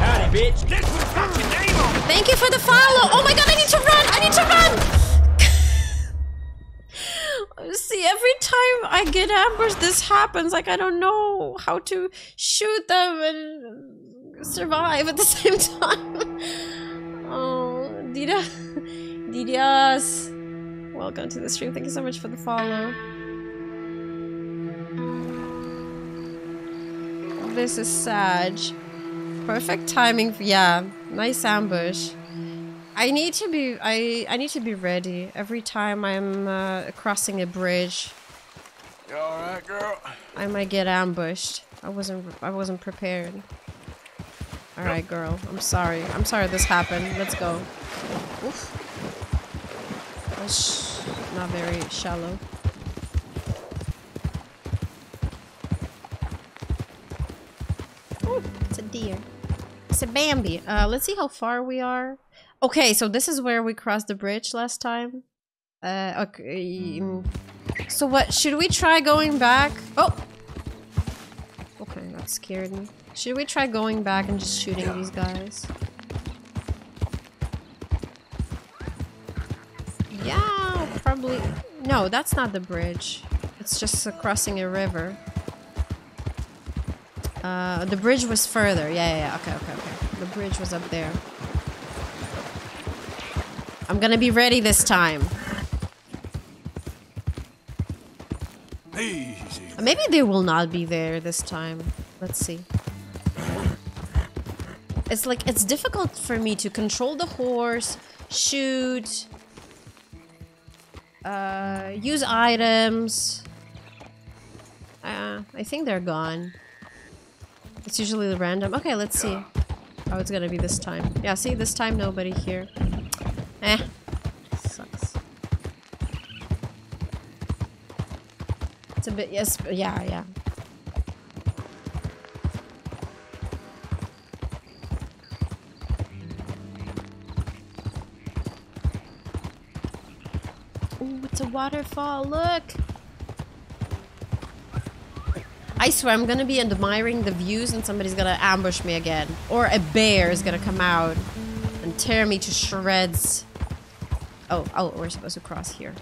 Howdy, bitch. This one's got your name on it. Thank you for the follow! Oh my god, I need to run! See, every time I get ambushed, this happens. Like, I don't know how to shoot them and... survive at the same time. Oh, Dida. Didias. Welcome to the stream. Thank you so much for the follow. This is Sag. Perfect timing. Yeah, nice ambush. I need to be ready every time I'm crossing a bridge. You all right, girl? I might get ambushed. I wasn't prepared. Alright, girl. I'm sorry. I'm sorry this happened. Let's go. Oof. not very shallow. Oh, it's a deer. It's a Bambi. Let's see how far we are. Okay, so this is where we crossed the bridge last time. Okay. So what, should we try going back? Oh! Okay, that scared me. Should we try going back and just shooting these guys? Yeah, probably. No, that's not the bridge. It's just crossing a river. The bridge was further. Yeah. Okay. The bridge was up there. I'm gonna be ready this time. Easy. Maybe they will not be there this time. Let's see. It's like, it's difficult for me to control the horse, shoot, use items. I think they're gone. It's usually random. Okay, let's see how it's gonna be this time. Yeah, see, this time nobody here. Eh. Sucks. It's a bit, yes, yeah. Ooh, it's a waterfall, look! I swear I'm gonna be admiring the views and somebody's gonna ambush me again. Or a bear is gonna come out and tear me to shreds. Oh, we're supposed to cross here.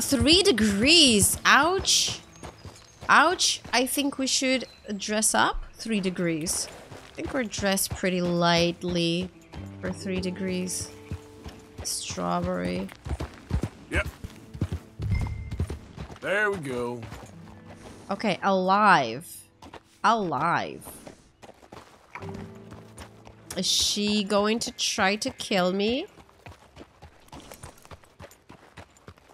Three 3 degrees, ouch. Ouch, I think we should dress up 3 degrees. I think we're dressed pretty lightly for 3 degrees. Strawberry. Yep. There we go. Okay, alive. Alive. Is she going to try to kill me?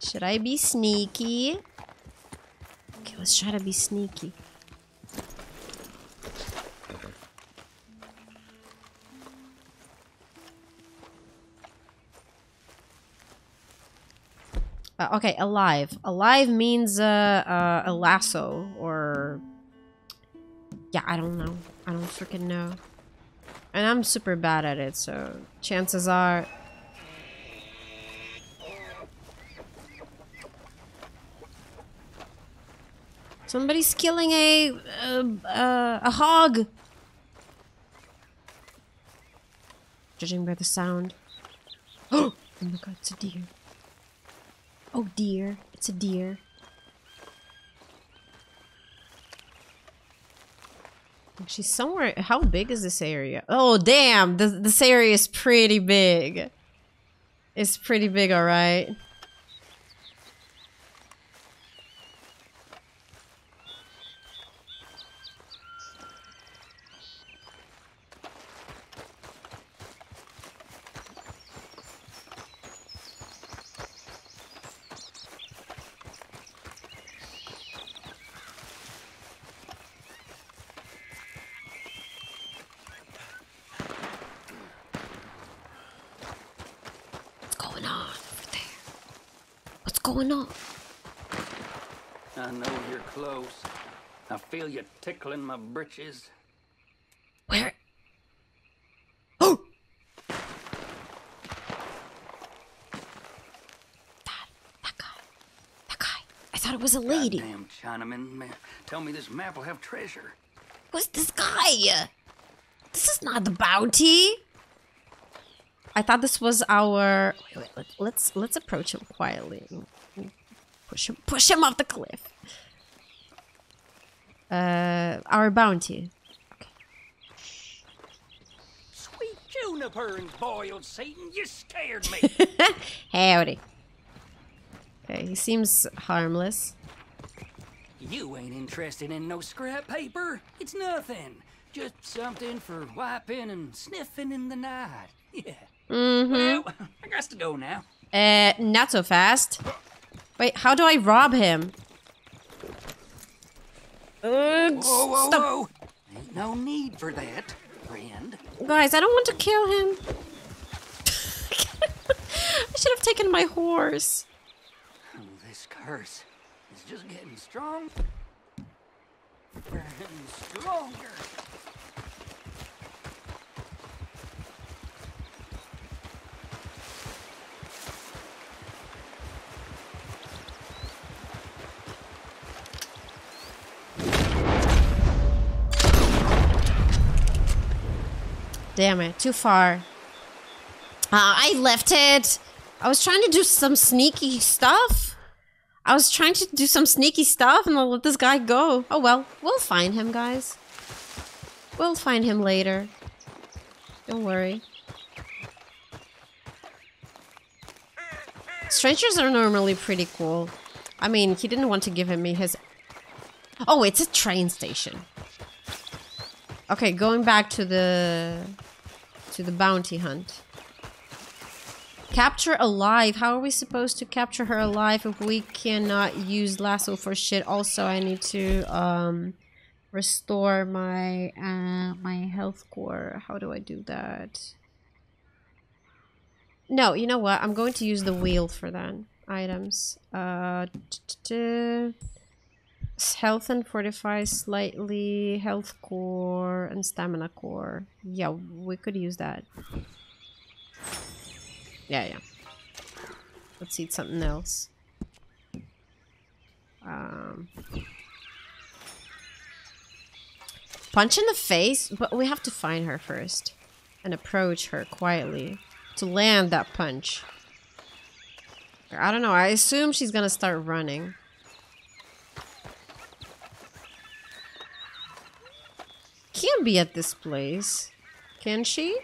Should I be sneaky? Okay, let's try to be sneaky. Okay, alive. Alive means a lasso or... Yeah, I don't know. I don't freaking know. And I'm super bad at it, so chances are... Somebody's killing a hog! Judging by the sound. Oh my god, it's a deer. Oh dear, it's a deer. She's somewhere. How big is this area? Oh damn, this area is pretty big. It's pretty big, all right. I know you're close. I feel you tickling my britches. Where? Oh! That guy. I thought it was a lady. Damn Chinaman, man. Tell me this map will have treasure. Who's this guy? This is not the bounty. I thought this was our... Wait, let's approach him quietly. Push him off the cliff. Our bounty. Okay. Sweet juniper and boiled Satan, you scared me. Howdy. Okay, he seems harmless. You ain't interested in no scrap paper. It's nothing. Just something for wiping and sniffing in the night. Yeah. Mm-hmm. Well, I got to go now. Not so fast. Wait, how do I rob him? Whoa, stop. Whoa. Ain't no need for that, friend. Guys, I don't want to kill him. I should have taken my horse. Oh, this curse is just getting strong. Stronger. Damn it, too far. I left it. I was trying to do some sneaky stuff. And I'll let this guy go. Oh well, we'll find him, guys. We'll find him later. Don't worry. Strangers are normally pretty cool. I mean, he didn't want to give me his... Oh, it's a train station. Okay, going back to the bounty hunt. Capture alive. How are we supposed to capture her alive if we cannot use lasso for shit? Also, I need to restore my my health core. How do I do that? No, you know what? I'm going to use the wheel for that. Items. Health and fortify slightly, health core and stamina core. Yeah, we could use that. Yeah. Let's eat something else. Punch in the face? But we have to find her first and approach her quietly to land that punch. I don't know. I assume she's gonna start running. Can't be at this place, can she?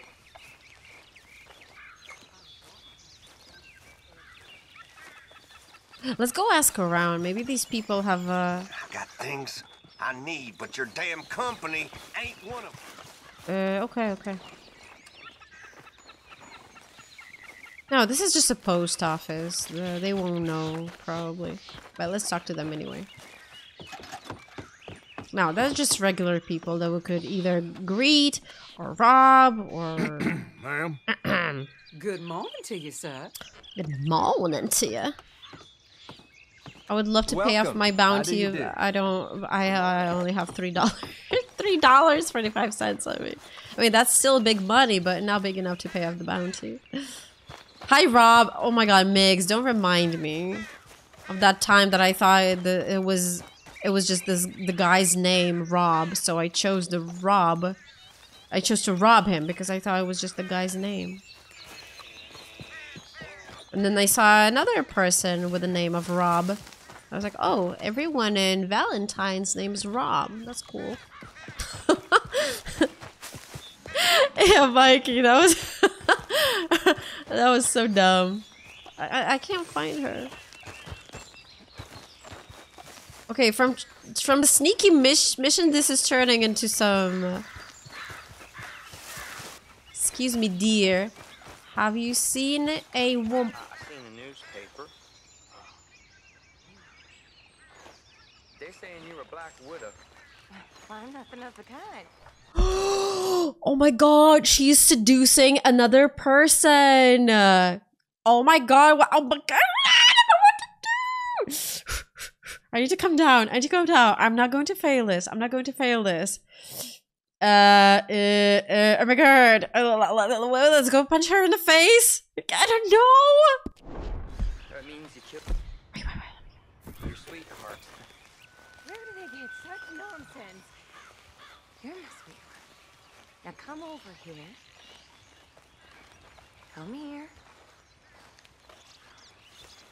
Let's go ask around. Maybe these people have I got things I need, but your damn company ain't one of them. Okay. No, this is just a post office. They won't know, probably. But let's talk to them anyway. No, that's just regular people that we could either greet or rob or... Ma'am? Good morning to you, sir. Good morning to you. I would love to pay off my bounty. I only have $3. $3.45. I mean, that's still big money, but not big enough to pay off the bounty. Hi, Rob. Oh my God, Migs, don't remind me of that time that I thought that it was just the guy's name, Rob, so I chose the Rob. I chose to rob him because I thought it was just the guy's name. And then I saw another person with the name of Rob. I was like, oh, everyone in Valentine's name is Rob. That's cool. Yeah, Mikey, that was so dumb. I can't find her. Okay, from a sneaky mission, this is turning into some... Excuse me, dear. Have you seen a woman? I've seen the newspaper. They're saying you're a black widow. Well, I'm nothing of the kind. Oh my God, she's seducing another person. Oh my God. Oh my God. I don't know what to do. I need to come down. I'm not going to fail this. Oh my God. Let's go punch her in the face. I don't know. That means you killed. Wait. Your sweetheart. Where do they get such nonsense? You're my sweetheart. Now come over here. Come here.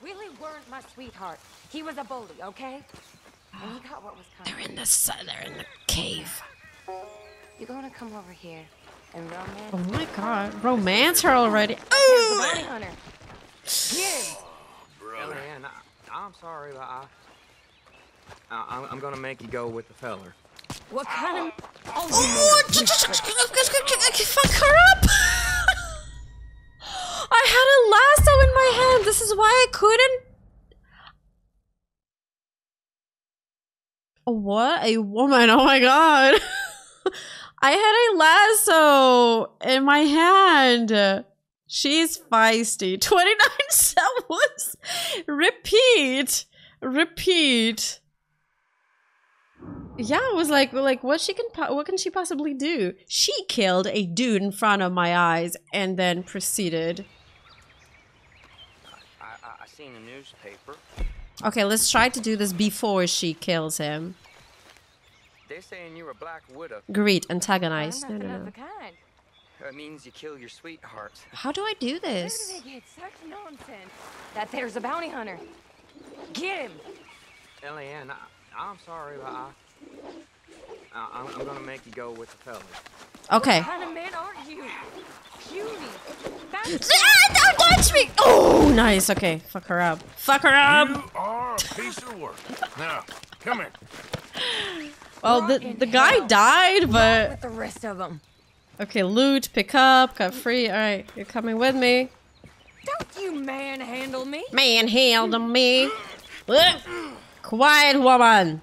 Really weren't my sweetheart. He was a bully, okay? And he got what was coming. They're in the cave. You're gonna come over here and romance. Oh my God, romance her already. Oh, money hunter. Yes. Brother. Man, I'm sorry, but I'm gonna make you go with the feller. What kind of? Oh, fuck her up. I had a lasso in my hand. This is why I couldn't. What a woman. Oh my God. I had a lasso in my hand. She's feisty. 29 syllables. Repeat. Yeah, I was like what can she possibly do? She killed a dude in front of my eyes and then proceeded. I seen the newspaper. Okay, let's try to do this before she kills him. They're saying you're a black widow. Greed, antagonize. No, no, no. That means you kill your sweetheart. How do I do this? Where do they get such nonsense? That there's a bounty hunter. Get him. Eliane, I'm sorry, but I'm gonna make you go with the fella. Okay. What kind of man are you? Puny. Don't touch me! Oh, nice. Okay, fuck her up. Fuck her up. You are a piece of work. Now, come here. Well, the guy died, but with the rest of them. Okay, loot, pick up, cut free. All right, you're coming with me. Don't you manhandle me? Manhandle me. Quiet, woman.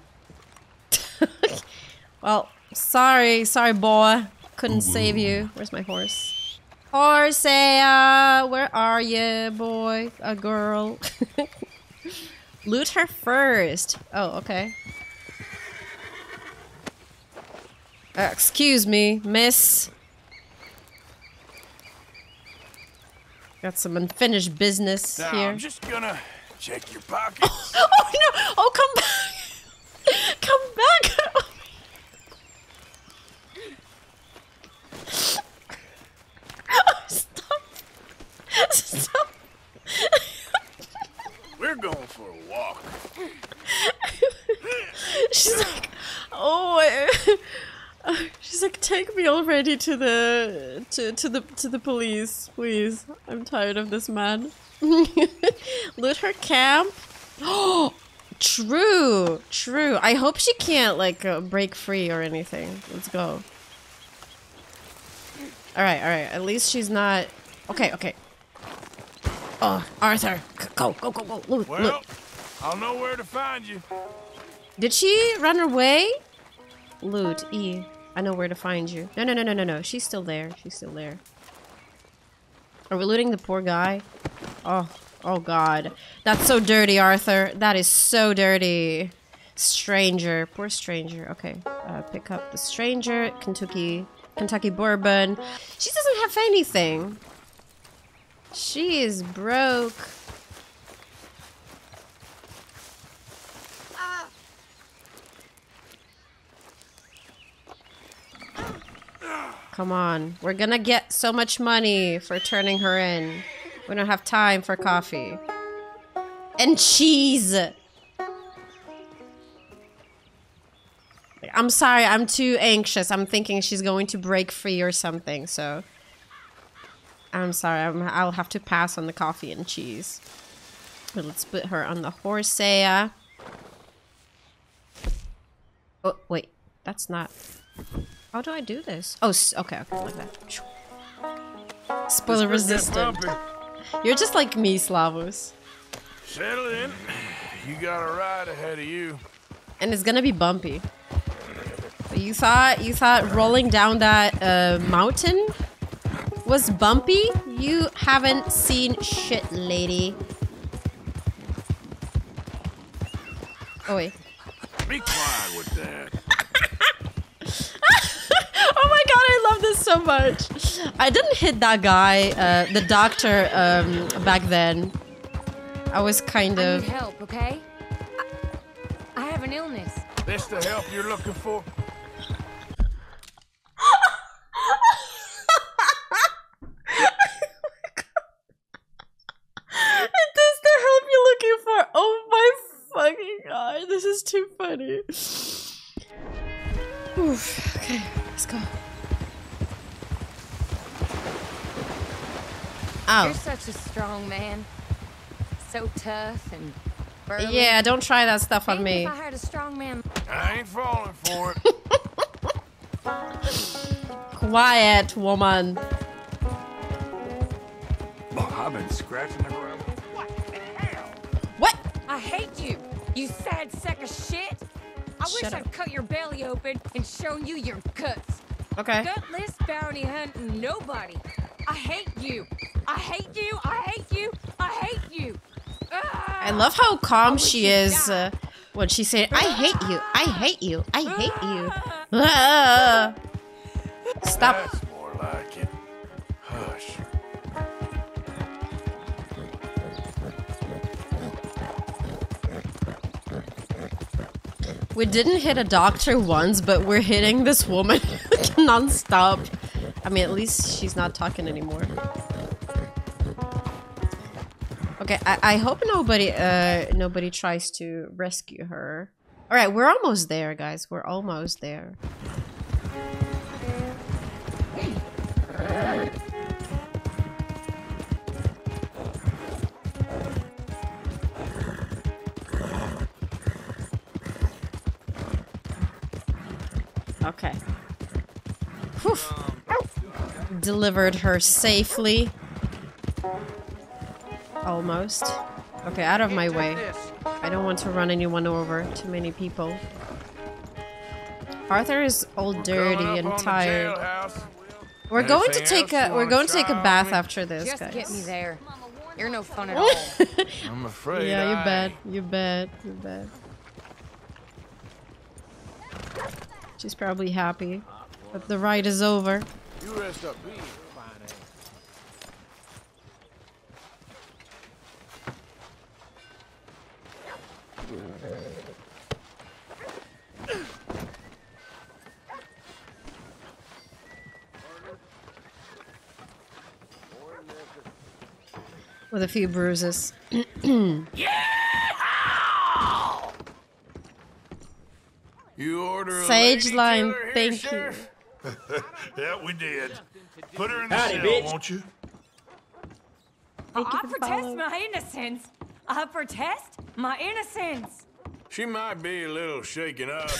Well, sorry, boy. Couldn't save you. Where's my horse? Hosea, where are you, boy? A girl. Loot her first. Oh, okay. Excuse me, miss. Got some unfinished business now, here. I'm just gonna check your pockets. Oh no! Oh, come back! Come back! Oh, stop! We're going for a walk. She's like, oh. She's like, take me already to the to the police, please. I'm tired of this man. Loot her camp. Oh, true. I hope she can't like break free or anything. Let's go. All right. At least she's not. Okay. Oh, Arthur, go. Loot. Well, I'll know where to find you. Did she run away? Loot, E. I know where to find you. No. She's still there. Are we looting the poor guy? Oh God. That's so dirty, Arthur. That is so dirty. Stranger. Poor stranger. Okay. Pick up the stranger. Kentucky bourbon. She doesn't have anything. She is broke. Come on. We're gonna get so much money for turning her in. We don't have time for coffee. And cheese! I'm sorry, I'm too anxious. I'm thinking she's going to break free or something, so... I'm sorry, I'll have to pass on the coffee and cheese. But let's put her on the Hosea. Oh, wait. That's not... How do I do this? Oh, okay, like that. Spoiler resistant. You're just like me, Slavos. Settle in. You got a ride ahead of you. And it's gonna be bumpy. But you thought rolling down that mountain was bumpy? You haven't seen shit, lady. Oh wait. Be quiet with that. Oh my God, I love this so much. I didn't hit that guy, the doctor, back then. I was kind of... I need help, okay? I have an illness. This the help you're looking for? Is this the help you're looking for? Oh my fucking God, this is too funny. Oof, okay. Let's go. Oh. You're such a strong man. So tough and burly. Yeah, don't try that stuff on me. If I hired a strong man. I ain't falling for it. Quiet, woman. Well, I've been scratching the ground. What the hell? What? I hate you, you sad sack of shit. Shut up. I wish I'd cut your belly open and shown you your guts. Okay. Gutless bounty hunting nobody. I hate you. I hate you. I hate you. I hate you. I love how calm she is when she said, I hate you. I hate you. I hate you. Stop. That's more like it. Hush. We didn't hit a doctor once, but we're hitting this woman non-stop. I mean, at least she's not talking anymore. Okay, I hope nobody nobody tries to rescue her. All right, we're almost there, guys. We're almost there. Okay. Whew. Delivered her safely. Almost. Okay, out of my way. I don't want to run anyone over. Too many people. Arthur is all dirty and tired. We're going to take a bath after this, guys. Just get me there. You're no fun at all. I'm afraid. Yeah, you bet. You bet. You bet. She's probably happy that the ride is over. You rest up, please. With a few bruises. You order Sage Lime, thank Sheriff? You. Yeah, we did. Put her in the cell, won't you? I protest my innocence. I protest my innocence. She might be a little shaken up.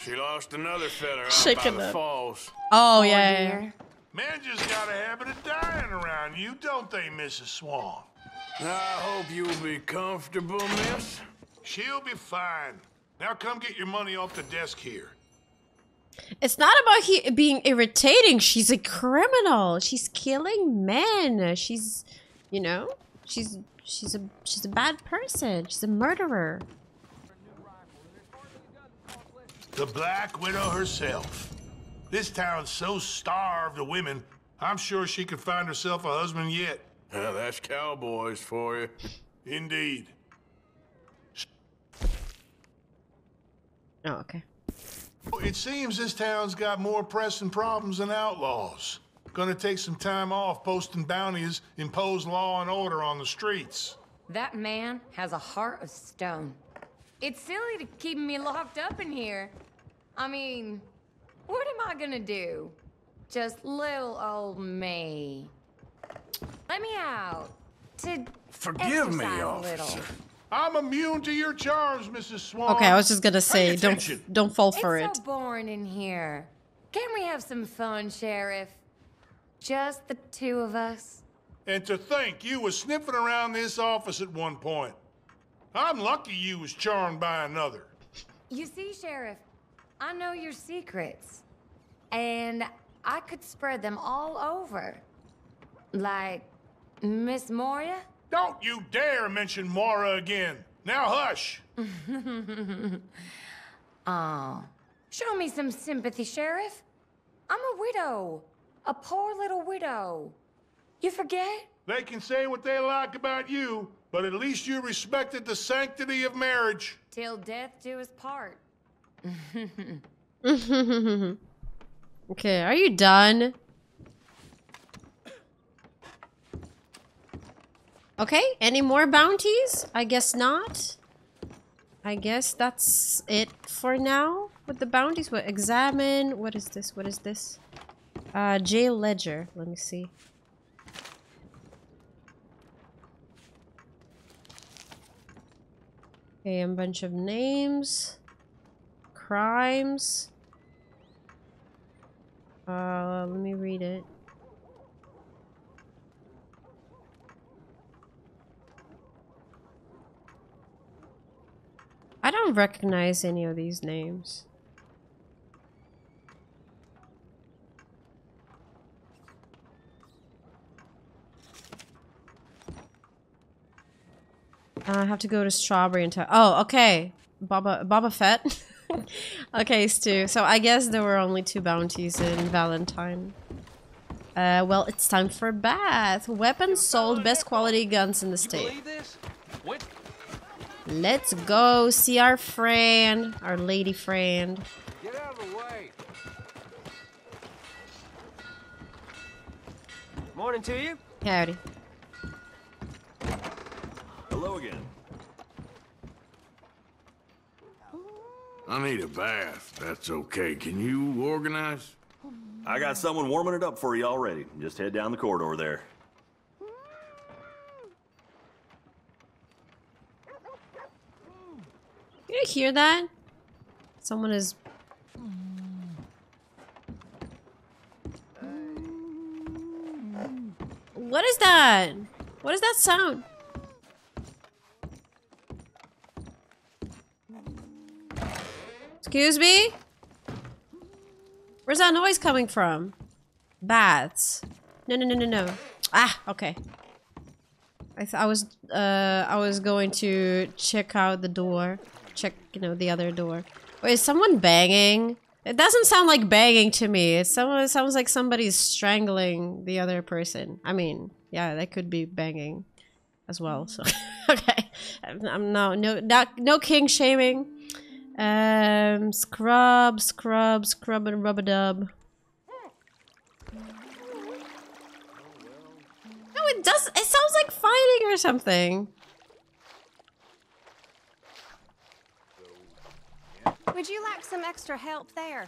She lost another feather out by the falls. Oh, yeah. Men just got a habit of dying around you, don't they, Mrs. Swan? I hope you'll be comfortable, miss. She'll be fine. Now come get your money off the desk here. It's not about being irritating. She's a criminal. She's killing men. She's, you know, she's a bad person. She's a murderer. The Black Widow herself. This town's so starved of women, I'm sure she could find herself a husband yet. Now that's cowboys for you. Indeed. Oh, okay. It seems this town's got more pressing problems than outlaws. Gonna take some time off posting bounties, impose law and order on the streets. That man has a heart of stone. It's silly to keep me locked up in here. I mean, what am I gonna do? Just little old me. Let me out. To forgive me, officer. I'm immune to your charms, Mrs. Swan. Okay, I was just gonna say, don't fall for it. It's so boring in here. Can we have some fun, Sheriff? Just the two of us. And to think you was sniffing around this office at one point. I'm lucky you was charmed by another. You see, Sheriff, I know your secrets. And I could spread them all over. Like Miss Moria? Don't you dare mention Mara again. Now hush. Oh, show me some sympathy, Sheriff. I'm a widow. A poor little widow. You forget? They can say what they like about you, but at least you respected the sanctity of marriage. Till death do us part. Okay, are you done? Okay, any more bounties? I guess not. I guess that's it for now. With the bounties, we'll examine. What is this? What is this? Jail ledger. Let me see. Okay, a bunch of names. Crimes. Let me read it. don't recognize any of these names. I have to go to Strawberry and oh, okay. Boba Fett. Okay, Stu. So I guess there were only 2 bounties in Valentine. Well, it's time for a bath. Weapons sold, best quality guns in the state. Let's go see our friend, our lady friend. Get out of the way. Morning to you. Howdy. Hello again. I need a bath. That's okay. Can you organize? I got someone warming it up for you already. Just head down the corridor there. Did you hear that? Someone is... What is that? What is that sound? Excuse me? Where's that noise coming from? Bats. No, no, no, no, no. Ah, okay. I was going to check out the door. Check, you know, the other door. Wait, is someone banging? It doesn't sound like banging to me. It sounds like somebody's strangling the other person. I mean, yeah, that could be banging as well, so. Okay. I'm no king shaming. Scrub and rub-a-dub. No, it does. It sounds like fighting or something. Would you like some extra help there?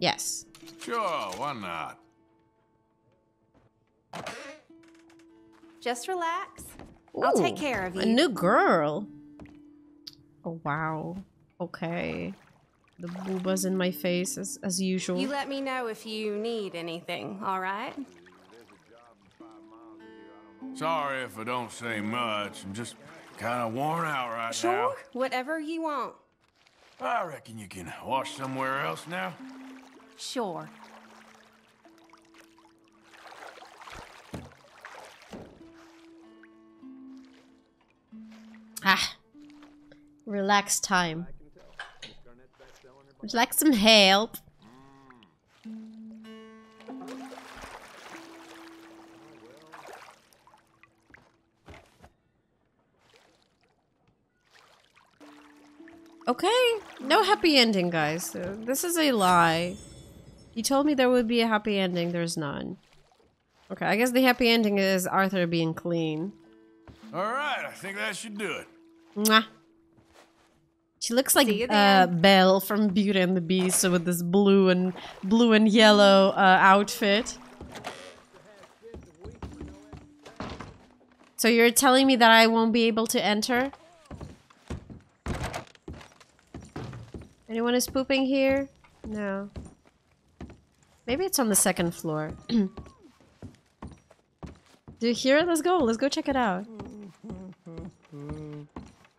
Yes. Sure, why not? Just relax. Ooh, I'll take care of you. A new girl. Oh, wow. Okay. The booba's in my face, as usual. You let me know if you need anything, all right? Sorry if I don't say much. I'm just kind of worn out right now. Sure, whatever you want. I reckon you can wash somewhere else now. Sure. Ah. Relax time. Would you like some help? Okay, no happy ending, guys. This is a lie. You told me there would be a happy ending, there's none. Okay, I guess the happy ending is Arthur being clean. Alright, I think that should do it. Mwah. She looks like Belle from Beauty and the Beast with this blue and yellow outfit. So you're telling me that I won't be able to enter? Anyone is pooping here? No. Maybe it's on the 2nd floor. Do you hear it? Let's go. Let's go check it out.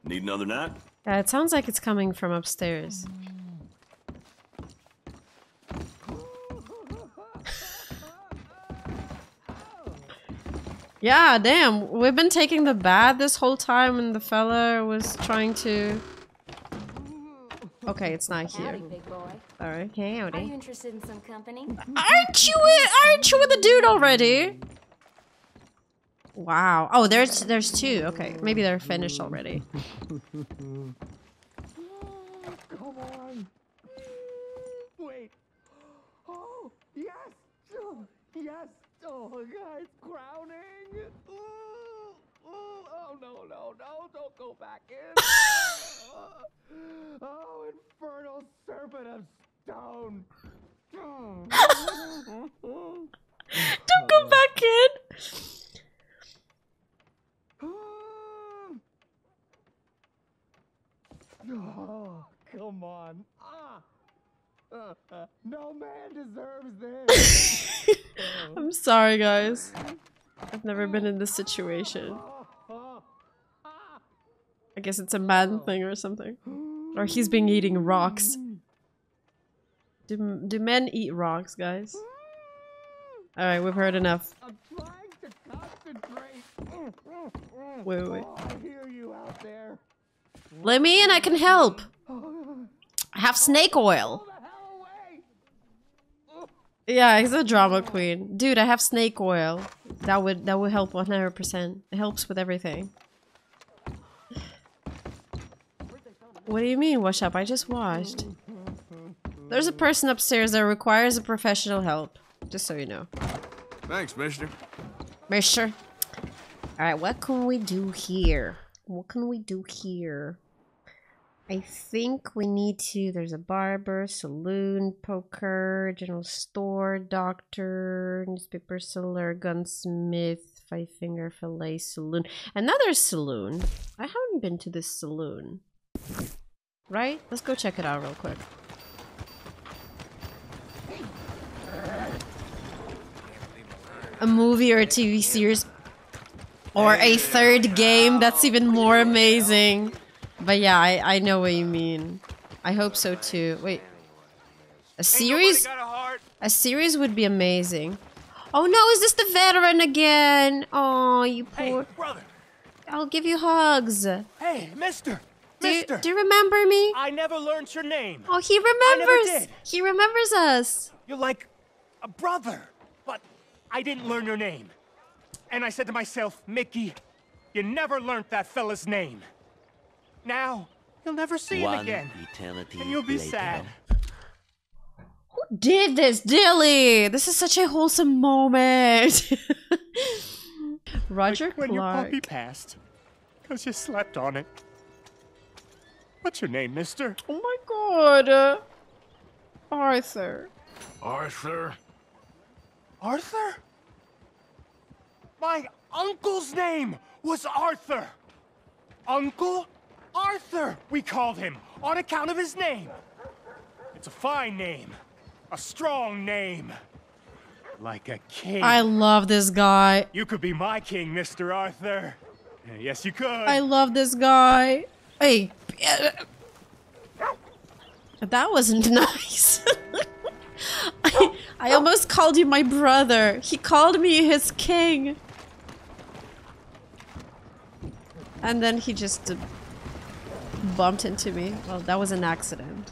Need another nap? It sounds like it's coming from upstairs. Yeah, damn. We've been taking the bath this whole time and the fella was trying to... Okay, it's not here. Howdy, big boy. Alright, hey, howdy. Are you interested in some company? Aren't you with the dude already? Wow. Oh, there's 2. Okay, maybe they're finished already. Come on. Wait. Oh, yes. Oh, yes. Oh, guys, crowning. Ooh, ooh. Oh, no, no, no. Don't go back in. Oh, infernal serpent of stone. Don't go back in. Oh, come on. No man deserves this. I'm sorry, guys. I've never been in this situation. I I guess it's a man thing or something. Or he's been eating rocks. Do men eat rocks, guys? Alright, we've heard enough. I'm trying to concentrate. Wait, wait. I hear you out there. Let me in, I can help. I have snake oil. Yeah, he's a drama queen. Dude, I have snake oil. That would help 100%. It helps with everything. What do you mean, wash up? I just washed. There's a person upstairs that requires a professional help. Just so you know. Thanks, mister. Mister. Alright, what can we do here? What can we do here? I think we need to... There's a barber, saloon, poker, general store, doctor, newspaper seller, gunsmith, five-finger fillet, saloon. Another saloon? I haven't been to this saloon. Right? Let's go check it out real quick. A movie or a TV series. Or a third game. That's even more amazing. But yeah, I know what you mean. I hope so too. Wait. A series? A series would be amazing. Oh no, is this the veteran again? Oh, you poor... Hey, brother. I'll give you hugs. Hey, mister. Do you remember me? I never learned your name. Oh, he remembers. I never did. He remembers us. You're like a brother. But I didn't learn your name. And I said to myself, Mickey, you never learned that fella's name. Now, you'll never see him again, and you'll be sad. Who did this, Dilly? This is such a wholesome moment. Roger like when Clark. Your puppy passed, because you slept on it. What's your name, mister? Oh my god. Arthur. Arthur? Arthur? My uncle's name was Arthur. Uncle? Arthur, we called him, on account of his name. It's a fine name. A strong name. Like a king. I love this guy. You could be my king, Mr. Arthur. Yes, you could. I love this guy. Hey. That wasn't nice. I almost called you my brother. He called me his king. And then he just... bumped into me. Well, that was an accident.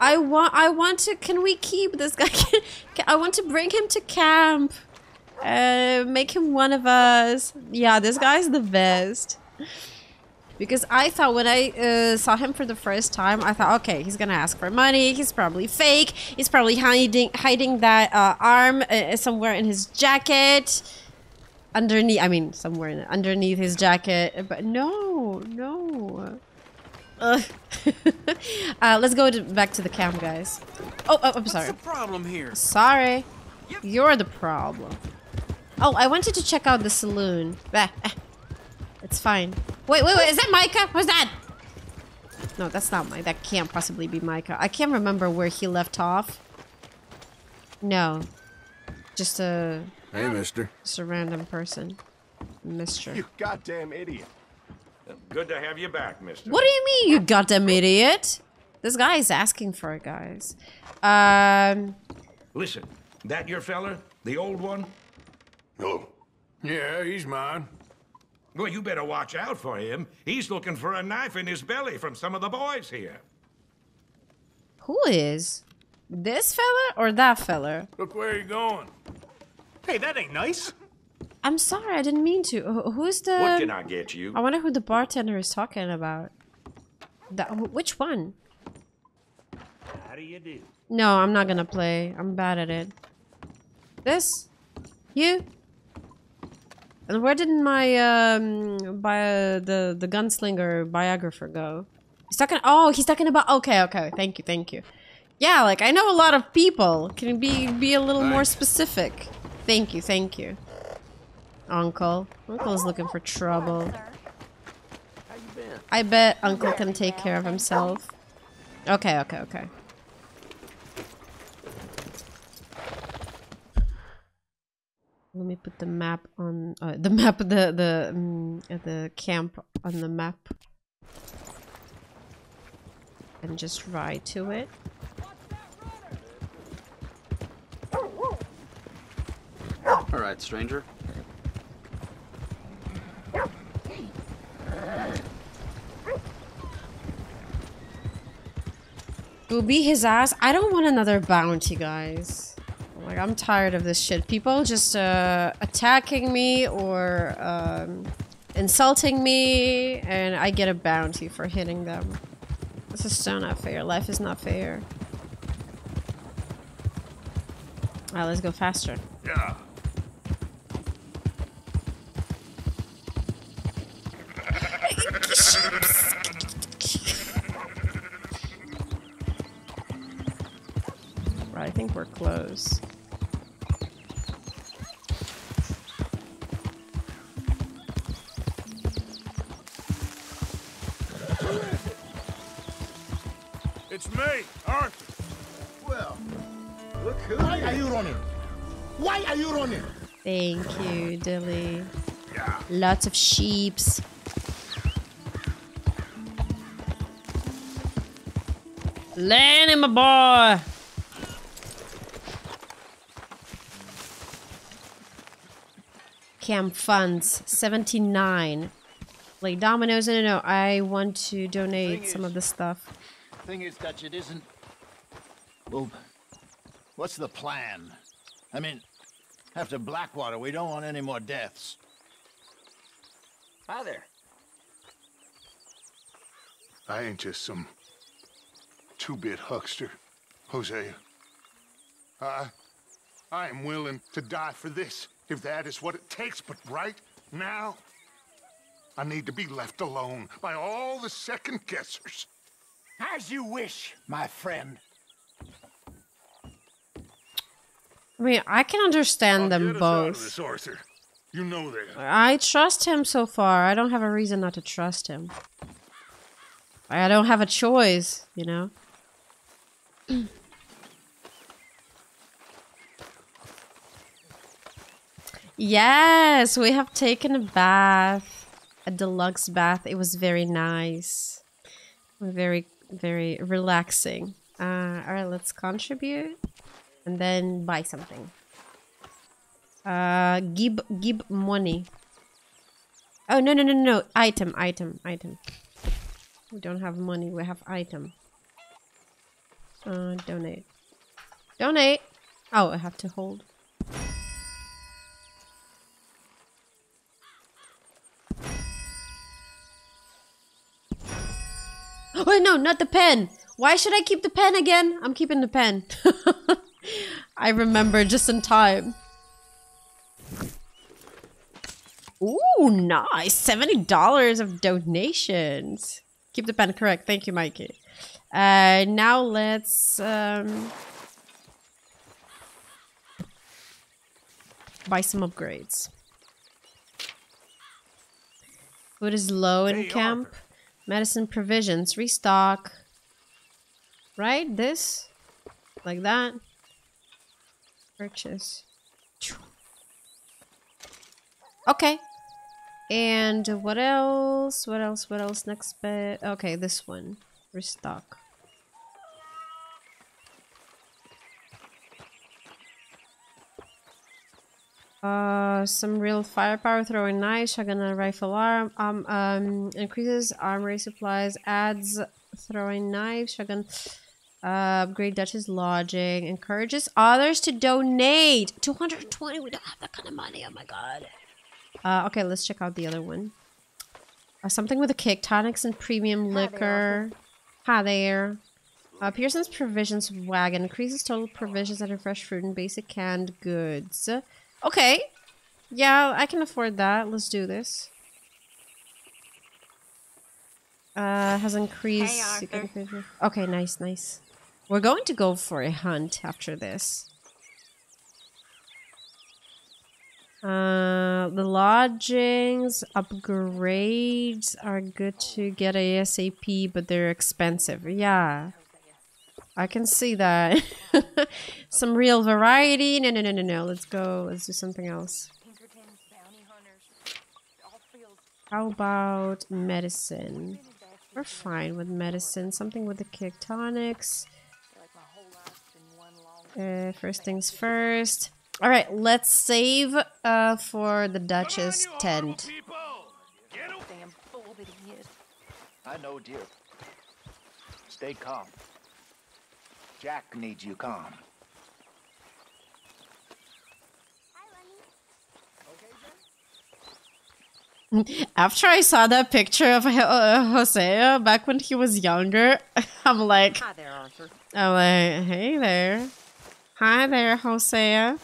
I want to... Can we keep this guy? I want to bring him to camp. Make him one of us. Yeah, this guy's the best. Because I thought when I saw him for the first time, I thought, okay, he's gonna ask for money. He's probably fake. He's probably hiding that arm somewhere in his jacket. Underneath, I mean, somewhere in, underneath his jacket, but no, no. Let's go back to the camp, guys. Oh, I'm sorry. What's the problem here? Sorry, you're the problem. Oh, I wanted to check out the saloon. Bah, it's fine. Wait, wait, wait, is that Micah? Who's that? No, that's not Micah. That can't possibly be Micah. I can't remember where he left off. No. Just a... Hey, mister. Just a random person. Mister. You goddamn idiot. Good to have you back, mister. What do you mean, you goddamn idiot? This guy is asking for it, guys. Listen, that your fella? The old one? Oh. Yeah, he's mine. Well, you better watch out for him. He's looking for a knife in his belly from some of the boys here. Who is? This fella or that fella? Look where you're going. Hey, that ain't nice. I'm sorry, I didn't mean to. Who's the... What can I get you? I wonder who the bartender is talking about. Which one? How do you do? No, I'm not gonna play. I'm bad at it. This? You? And where did my, the gunslinger biographer go? He's talking... Oh, he's talking about... Okay, okay. Thank you, thank you. Yeah, like, I know a lot of people. Can you be a little more specific? Thank you, thank you. Uncle. Uncle's looking for trouble. I bet Uncle can take care of himself. Okay, okay, okay. Let me put the map on the camp on the map and just ride to it. All right, stranger. It'll be his ass. I don't want another bounty, guys. Like, I'm tired of this shit. People just attacking me or insulting me, and I get a bounty for hitting them. This is so not fair. Life is not fair. All right, let's go faster. Yeah. Right, I think we're close. It's me, Arthur. Well, look who. Why are you running? Why are you running? Thank you, Dilly. Yeah. Lots of sheeps. Land him, my boy. Camp funds 79. Play dominoes. No, I want to donate some of the stuff. Thing is, Dutch, it isn't. Well, what's the plan? I mean, after Blackwater, we don't want any more deaths. Father, I ain't just some two-bit huckster, Hosea. I am willing to die for this, if that is what it takes, but right now, I need to be left alone by all the second-guessers. As you wish, my friend. I mean, I can understand them both. This, Arthur. You know that. I trust him so far. I don't have a reason not to trust him. I don't have a choice, you know? Yes, we have taken a bath. A deluxe bath. It was very nice. Very, very relaxing. Alright, let's contribute. And then buy something. Give money. Oh, no. Item. We don't have money, we have item. Donate. Donate! Oh, I have to hold. Oh, no, not the pen! Why should I keep the pen again? I'm keeping the pen. I remember just in time. Ooh, nice! $70 of donations. Keep the pen, correct. Thank you, Mikey. Now let's buy some upgrades. Food is low in camp. Arthur. Medicine, provisions, restock. Right? This? Like that? Purchase. Okay. And what else? What else? Next bit. Okay, this one. Restock. Some real firepower, throwing knife, shotgun, rifle arm. Increases armory supplies, adds throwing knife, shotgun. Upgrade Dutch's lodging. Encourages others to donate. 220. We don't have that kind of money. Oh my god. Okay, let's check out the other one. Something with a kick. Tonics and premium liquor. Hi there. Pearson's provisions wagon. Increases total provisions and fresh fruit and basic canned goods. Okay. Yeah, I can afford that. Let's do this. Has increased... Hey, okay, nice. We're going to go for a hunt after this. The lodgings upgrades are good to get ASAP, but they're expensive. Yeah. I can see that. Some real variety. No, no, no, no, no. Let's go. Let's do something else. How about medicine? We're fine with medicine. Something with the kick tonics. First things first. All right, let's save for the Duchess tent. Damn fool that he is. I know, dear. Stay calm. Jack needs you calm. After I saw that picture of Hosea back when he was younger, I'm like, hi there, Arthur. I'm like, hey there. Hi there, Hosea.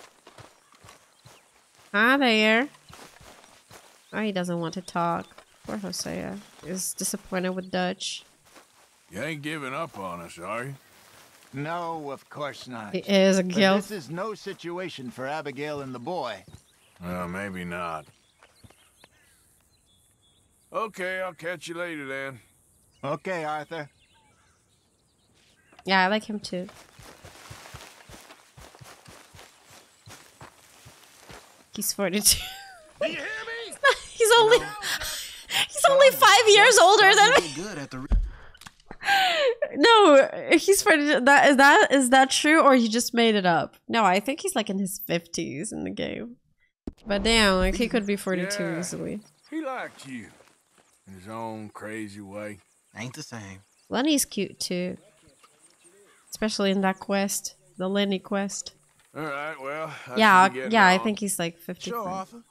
Hi there. Oh, he doesn't want to talk. Poor Hosea is disappointed with Dutch. You ain't giving up on us, are you? No, of course not. He is a guilt. This is no situation for Abigail and the boy. Well, maybe not. Okay, I'll catch you later then. Okay, Arthur. Yeah, I like him too. He's 42. You hear me? He's only no. He's only 5 years older than me. Good at the no, he's 42. Is that true, or you just made it up? No, I think he's like in his 50s in the game. But damn, like he could be 42 yeah, easily. He liked you in his own crazy way. Ain't the same. Lenny's cute too, especially in that quest, the Lenny quest. All right, well, yeah, I think he's like 55. Sure,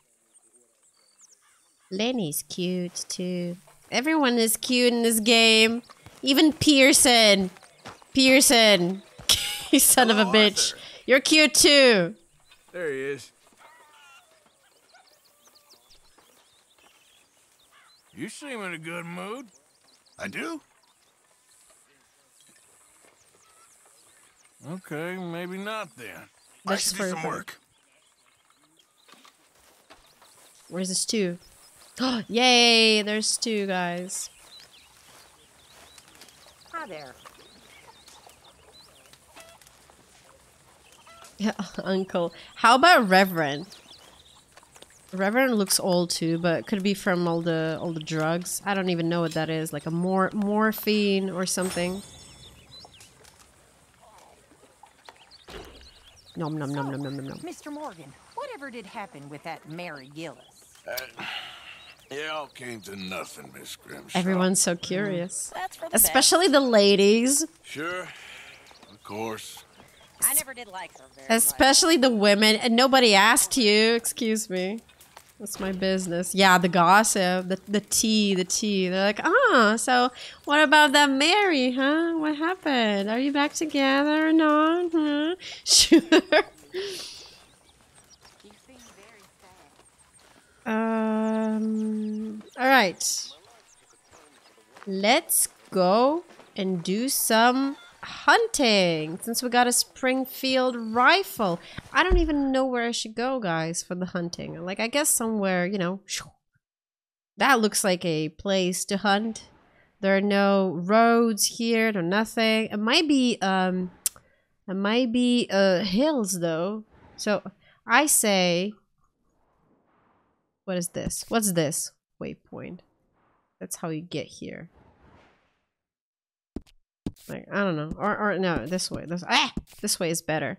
Lenny's cute too. Everyone is cute in this game, even Pearson. Pearson, you son hello, of a bitch, Arthur. You're cute too. There he is. You seem in a good mood. I do. Okay, maybe not then. Let's do some work. Where's the stew? Oh, yay! There's stew, guys. Hi there. Yeah, Uncle. How about Reverend? Reverend looks old too, but could be from all the drugs. I don't even know what that is. Like a morphine or something. Nom nom nom nom nom nom nom. Mr. Morgan, whatever did happen with that Mary Gillis? It all came to nothing, Miss Grimshaw. Everyone's so curious. That's for the especially best. The ladies. Sure, of course. I never did like her very especially much. The women, and nobody asked you. Excuse me. That's my business. Yeah, the gossip, the tea. They're like, ah, so what about that Mary, huh? What happened? Are you back together or not? Huh? Sure. You seem very sad. All right. Let's go and do some hunting since we got a Springfield rifle. I don't even know where I should go, guys, for the hunting. Like, I guess somewhere, you know, that looks like a place to hunt. There are no roads here, no nothing. It might be hills though. So I say, what is this? What's this waypoint? That's how you get here. Like, I don't know, or no, this way is better.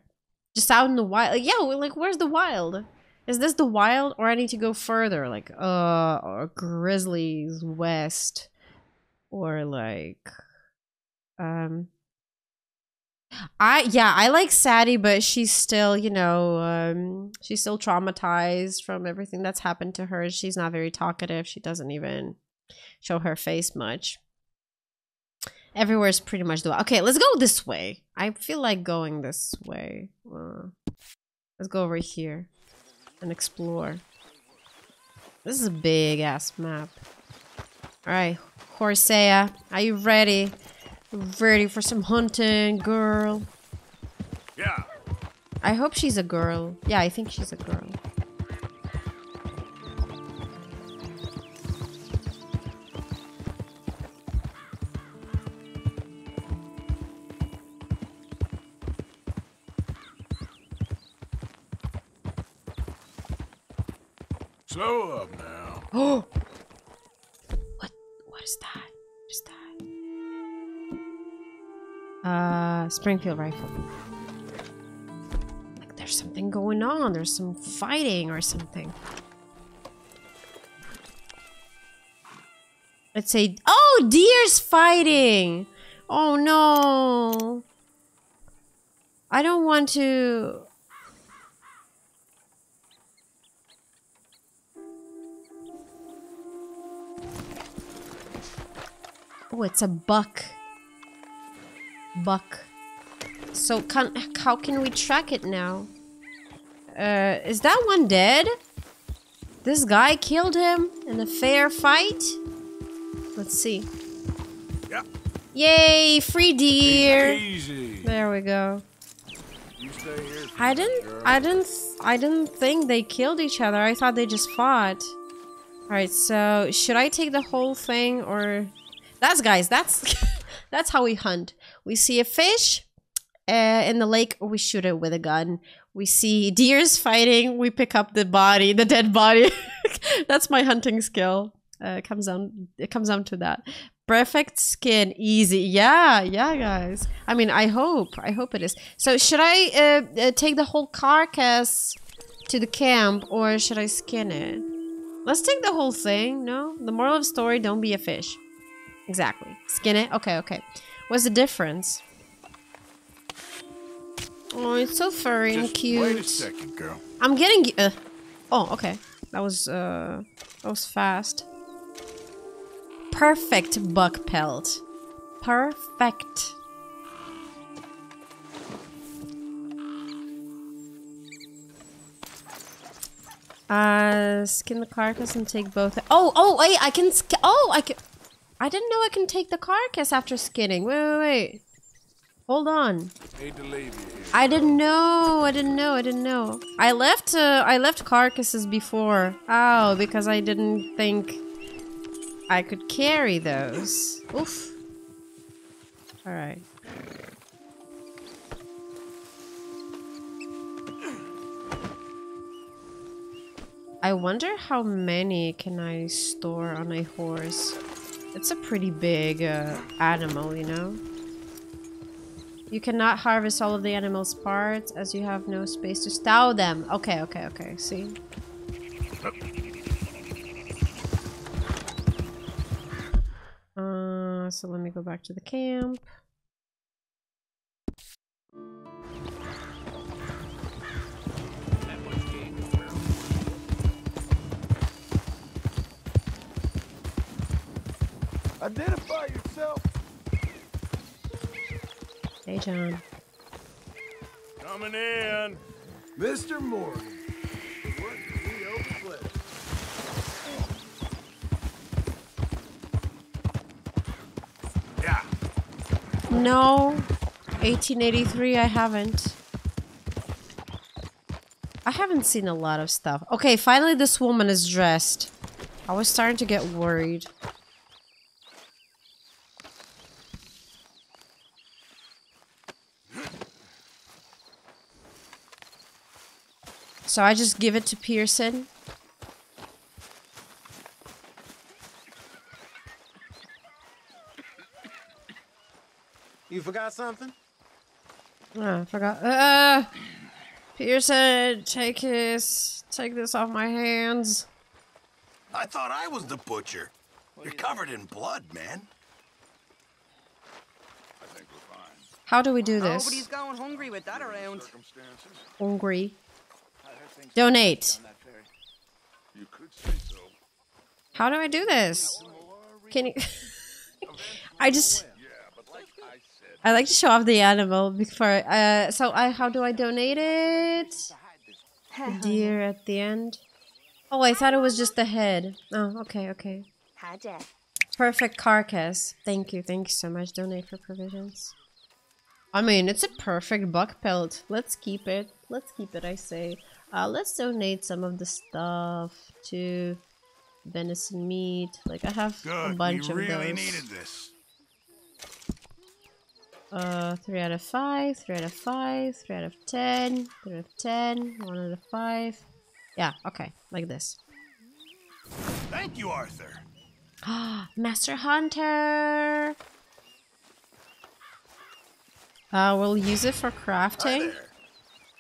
Just out in the wild. Like, yeah, like where's the wild? Is this the wild, or I need to go further? Like or Grizzlies West, or like I like Sadie, but she's still, you know, she's still traumatized from everything that's happened to her. She's not very talkative. She doesn't even show her face much. Everywhere's pretty much the way. Okay, let's go this way. I feel like going this way. Let's go over here and explore. This is a big ass map. All right, Hosea, are you ready? Ready for some hunting, girl? Yeah. I hope she's a girl. Yeah, I think she's a girl. Slow up now. Oh! What is that? What is that? Springfield rifle. Like there's something going on. There's some fighting or something. Let's say... Oh! Deer's fighting! Oh no! I don't want to... Oh, it's a buck. Buck. So how can we track it now? Is that one dead? This guy killed him in a fair fight? Let's see. Yeah. Yay, free deer. Easy. There we go. You stay here. I didn't think they killed each other. I thought they just fought. All right, so should I take the whole thing or that's that's how we hunt. We see a fish in the lake, we shoot it with a gun. We see deers fighting, we pick up the body, the dead body. That's my hunting skill. It comes down to that. Perfect skin, easy. Yeah, guys. I mean, I hope it is. So should I take the whole carcass to the camp or should I skin it? Let's take the whole thing. No, the moral of the story: don't be a fish. Exactly. Skin it. Okay. What's the difference? Oh, it's so furry and cute. Wait a second, girl. I'm getting. Oh, okay. That was fast. Perfect buck pelt. Perfect. Skin the carcass and take both. Oh, wait, I can. I didn't know I can take the carcass after skinning. Wait. Hold on. Need to leave you here. I didn't know. I left carcasses before. Oh, because I didn't think I could carry those. Oof. All right. I wonder how many can I store on a horse. It's a pretty big animal, you know? You cannot harvest all of the animal's parts as you have no space to stow them. Okay, see? So let me go back to the camp. Identify yourself. Hey, John. Coming in, Mr. Morgan. What we overplayed. Yeah. No, 1883. I haven't seen a lot of stuff. Okay, finally, this woman is dressed. I was starting to get worried. So I just give it to Pearson. You forgot something? No, I forgot. Pearson, take this off my hands. I thought I was the butcher. You're covered in blood, man. I think we're fine. How do we do this? Nobody's going hungry with that around. Hungry. Donate. You could say so. How do I do this? Can you... I like to show off the animal before... how do I donate it? The deer at the end. Oh, I thought it was just the head. Oh, okay. Perfect carcass. Thank you so much. Donate for provisions. I mean, it's a perfect buck pelt. Let's keep it, I say. Let's donate some of the stuff to venison meat. Like, I have a bunch of those. Good, we really needed this. 3 out of 5, 3 out of 5, 3 out of 10, 3 out of 10, 1 out of 5. Yeah, okay, like this. Thank you, Arthur. Master Hunter. We'll use it for crafting.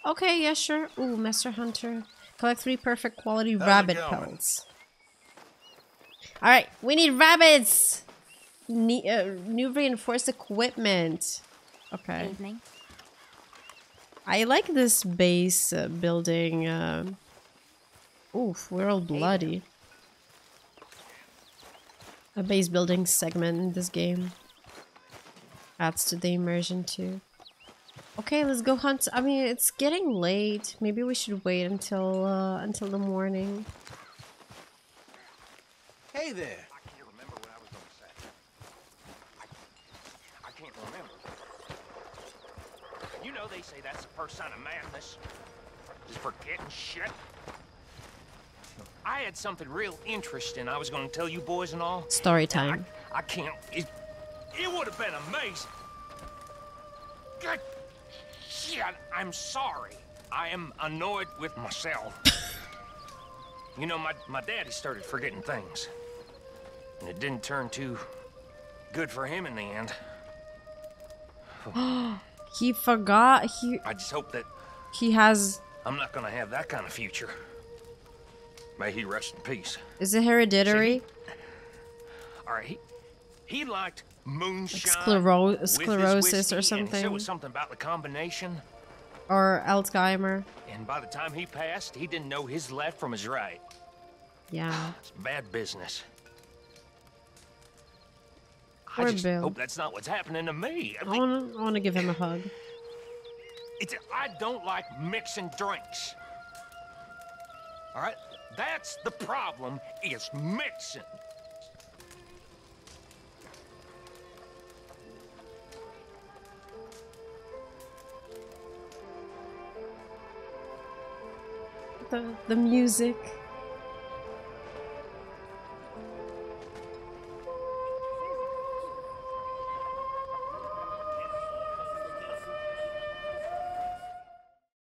Okay, yeah, sure. Ooh, Master Hunter. Collect 3 perfect quality rabbit pelts. Alright, we need rabbits! New reinforced equipment. Okay. Evening. I like this base building. Oof, we're all bloody. A base building segment in this game. Adds to the immersion too. Okay, let's go hunt. I mean, it's getting late. Maybe we should wait until the morning. Hey there. I can't remember when I was on set. I can't remember. You know they say that's the first sign of madness. Just forgetting shit. I had something real interesting I was going to tell you boys and all. Story time. I can't. It would have been amazing. God. Yeah, I'm sorry. I am annoyed with myself. You know, my daddy started forgetting things. And it didn't turn too good for him in the end. He forgot. I just hope that he has... I'm not going to have that kind of future. May he rest in peace. Is it hereditary? Alright, he liked... moonshine, like sclerosis or something. And so was something about the combination. Or Alzheimer. And by the time he passed, he didn't know his left from his right. Yeah. It's bad business. Poor I just Bill. Hope that's not what's happening to me. I want to give him a hug. I don't like mixing drinks. All right? That's the problem, is mixing. The music.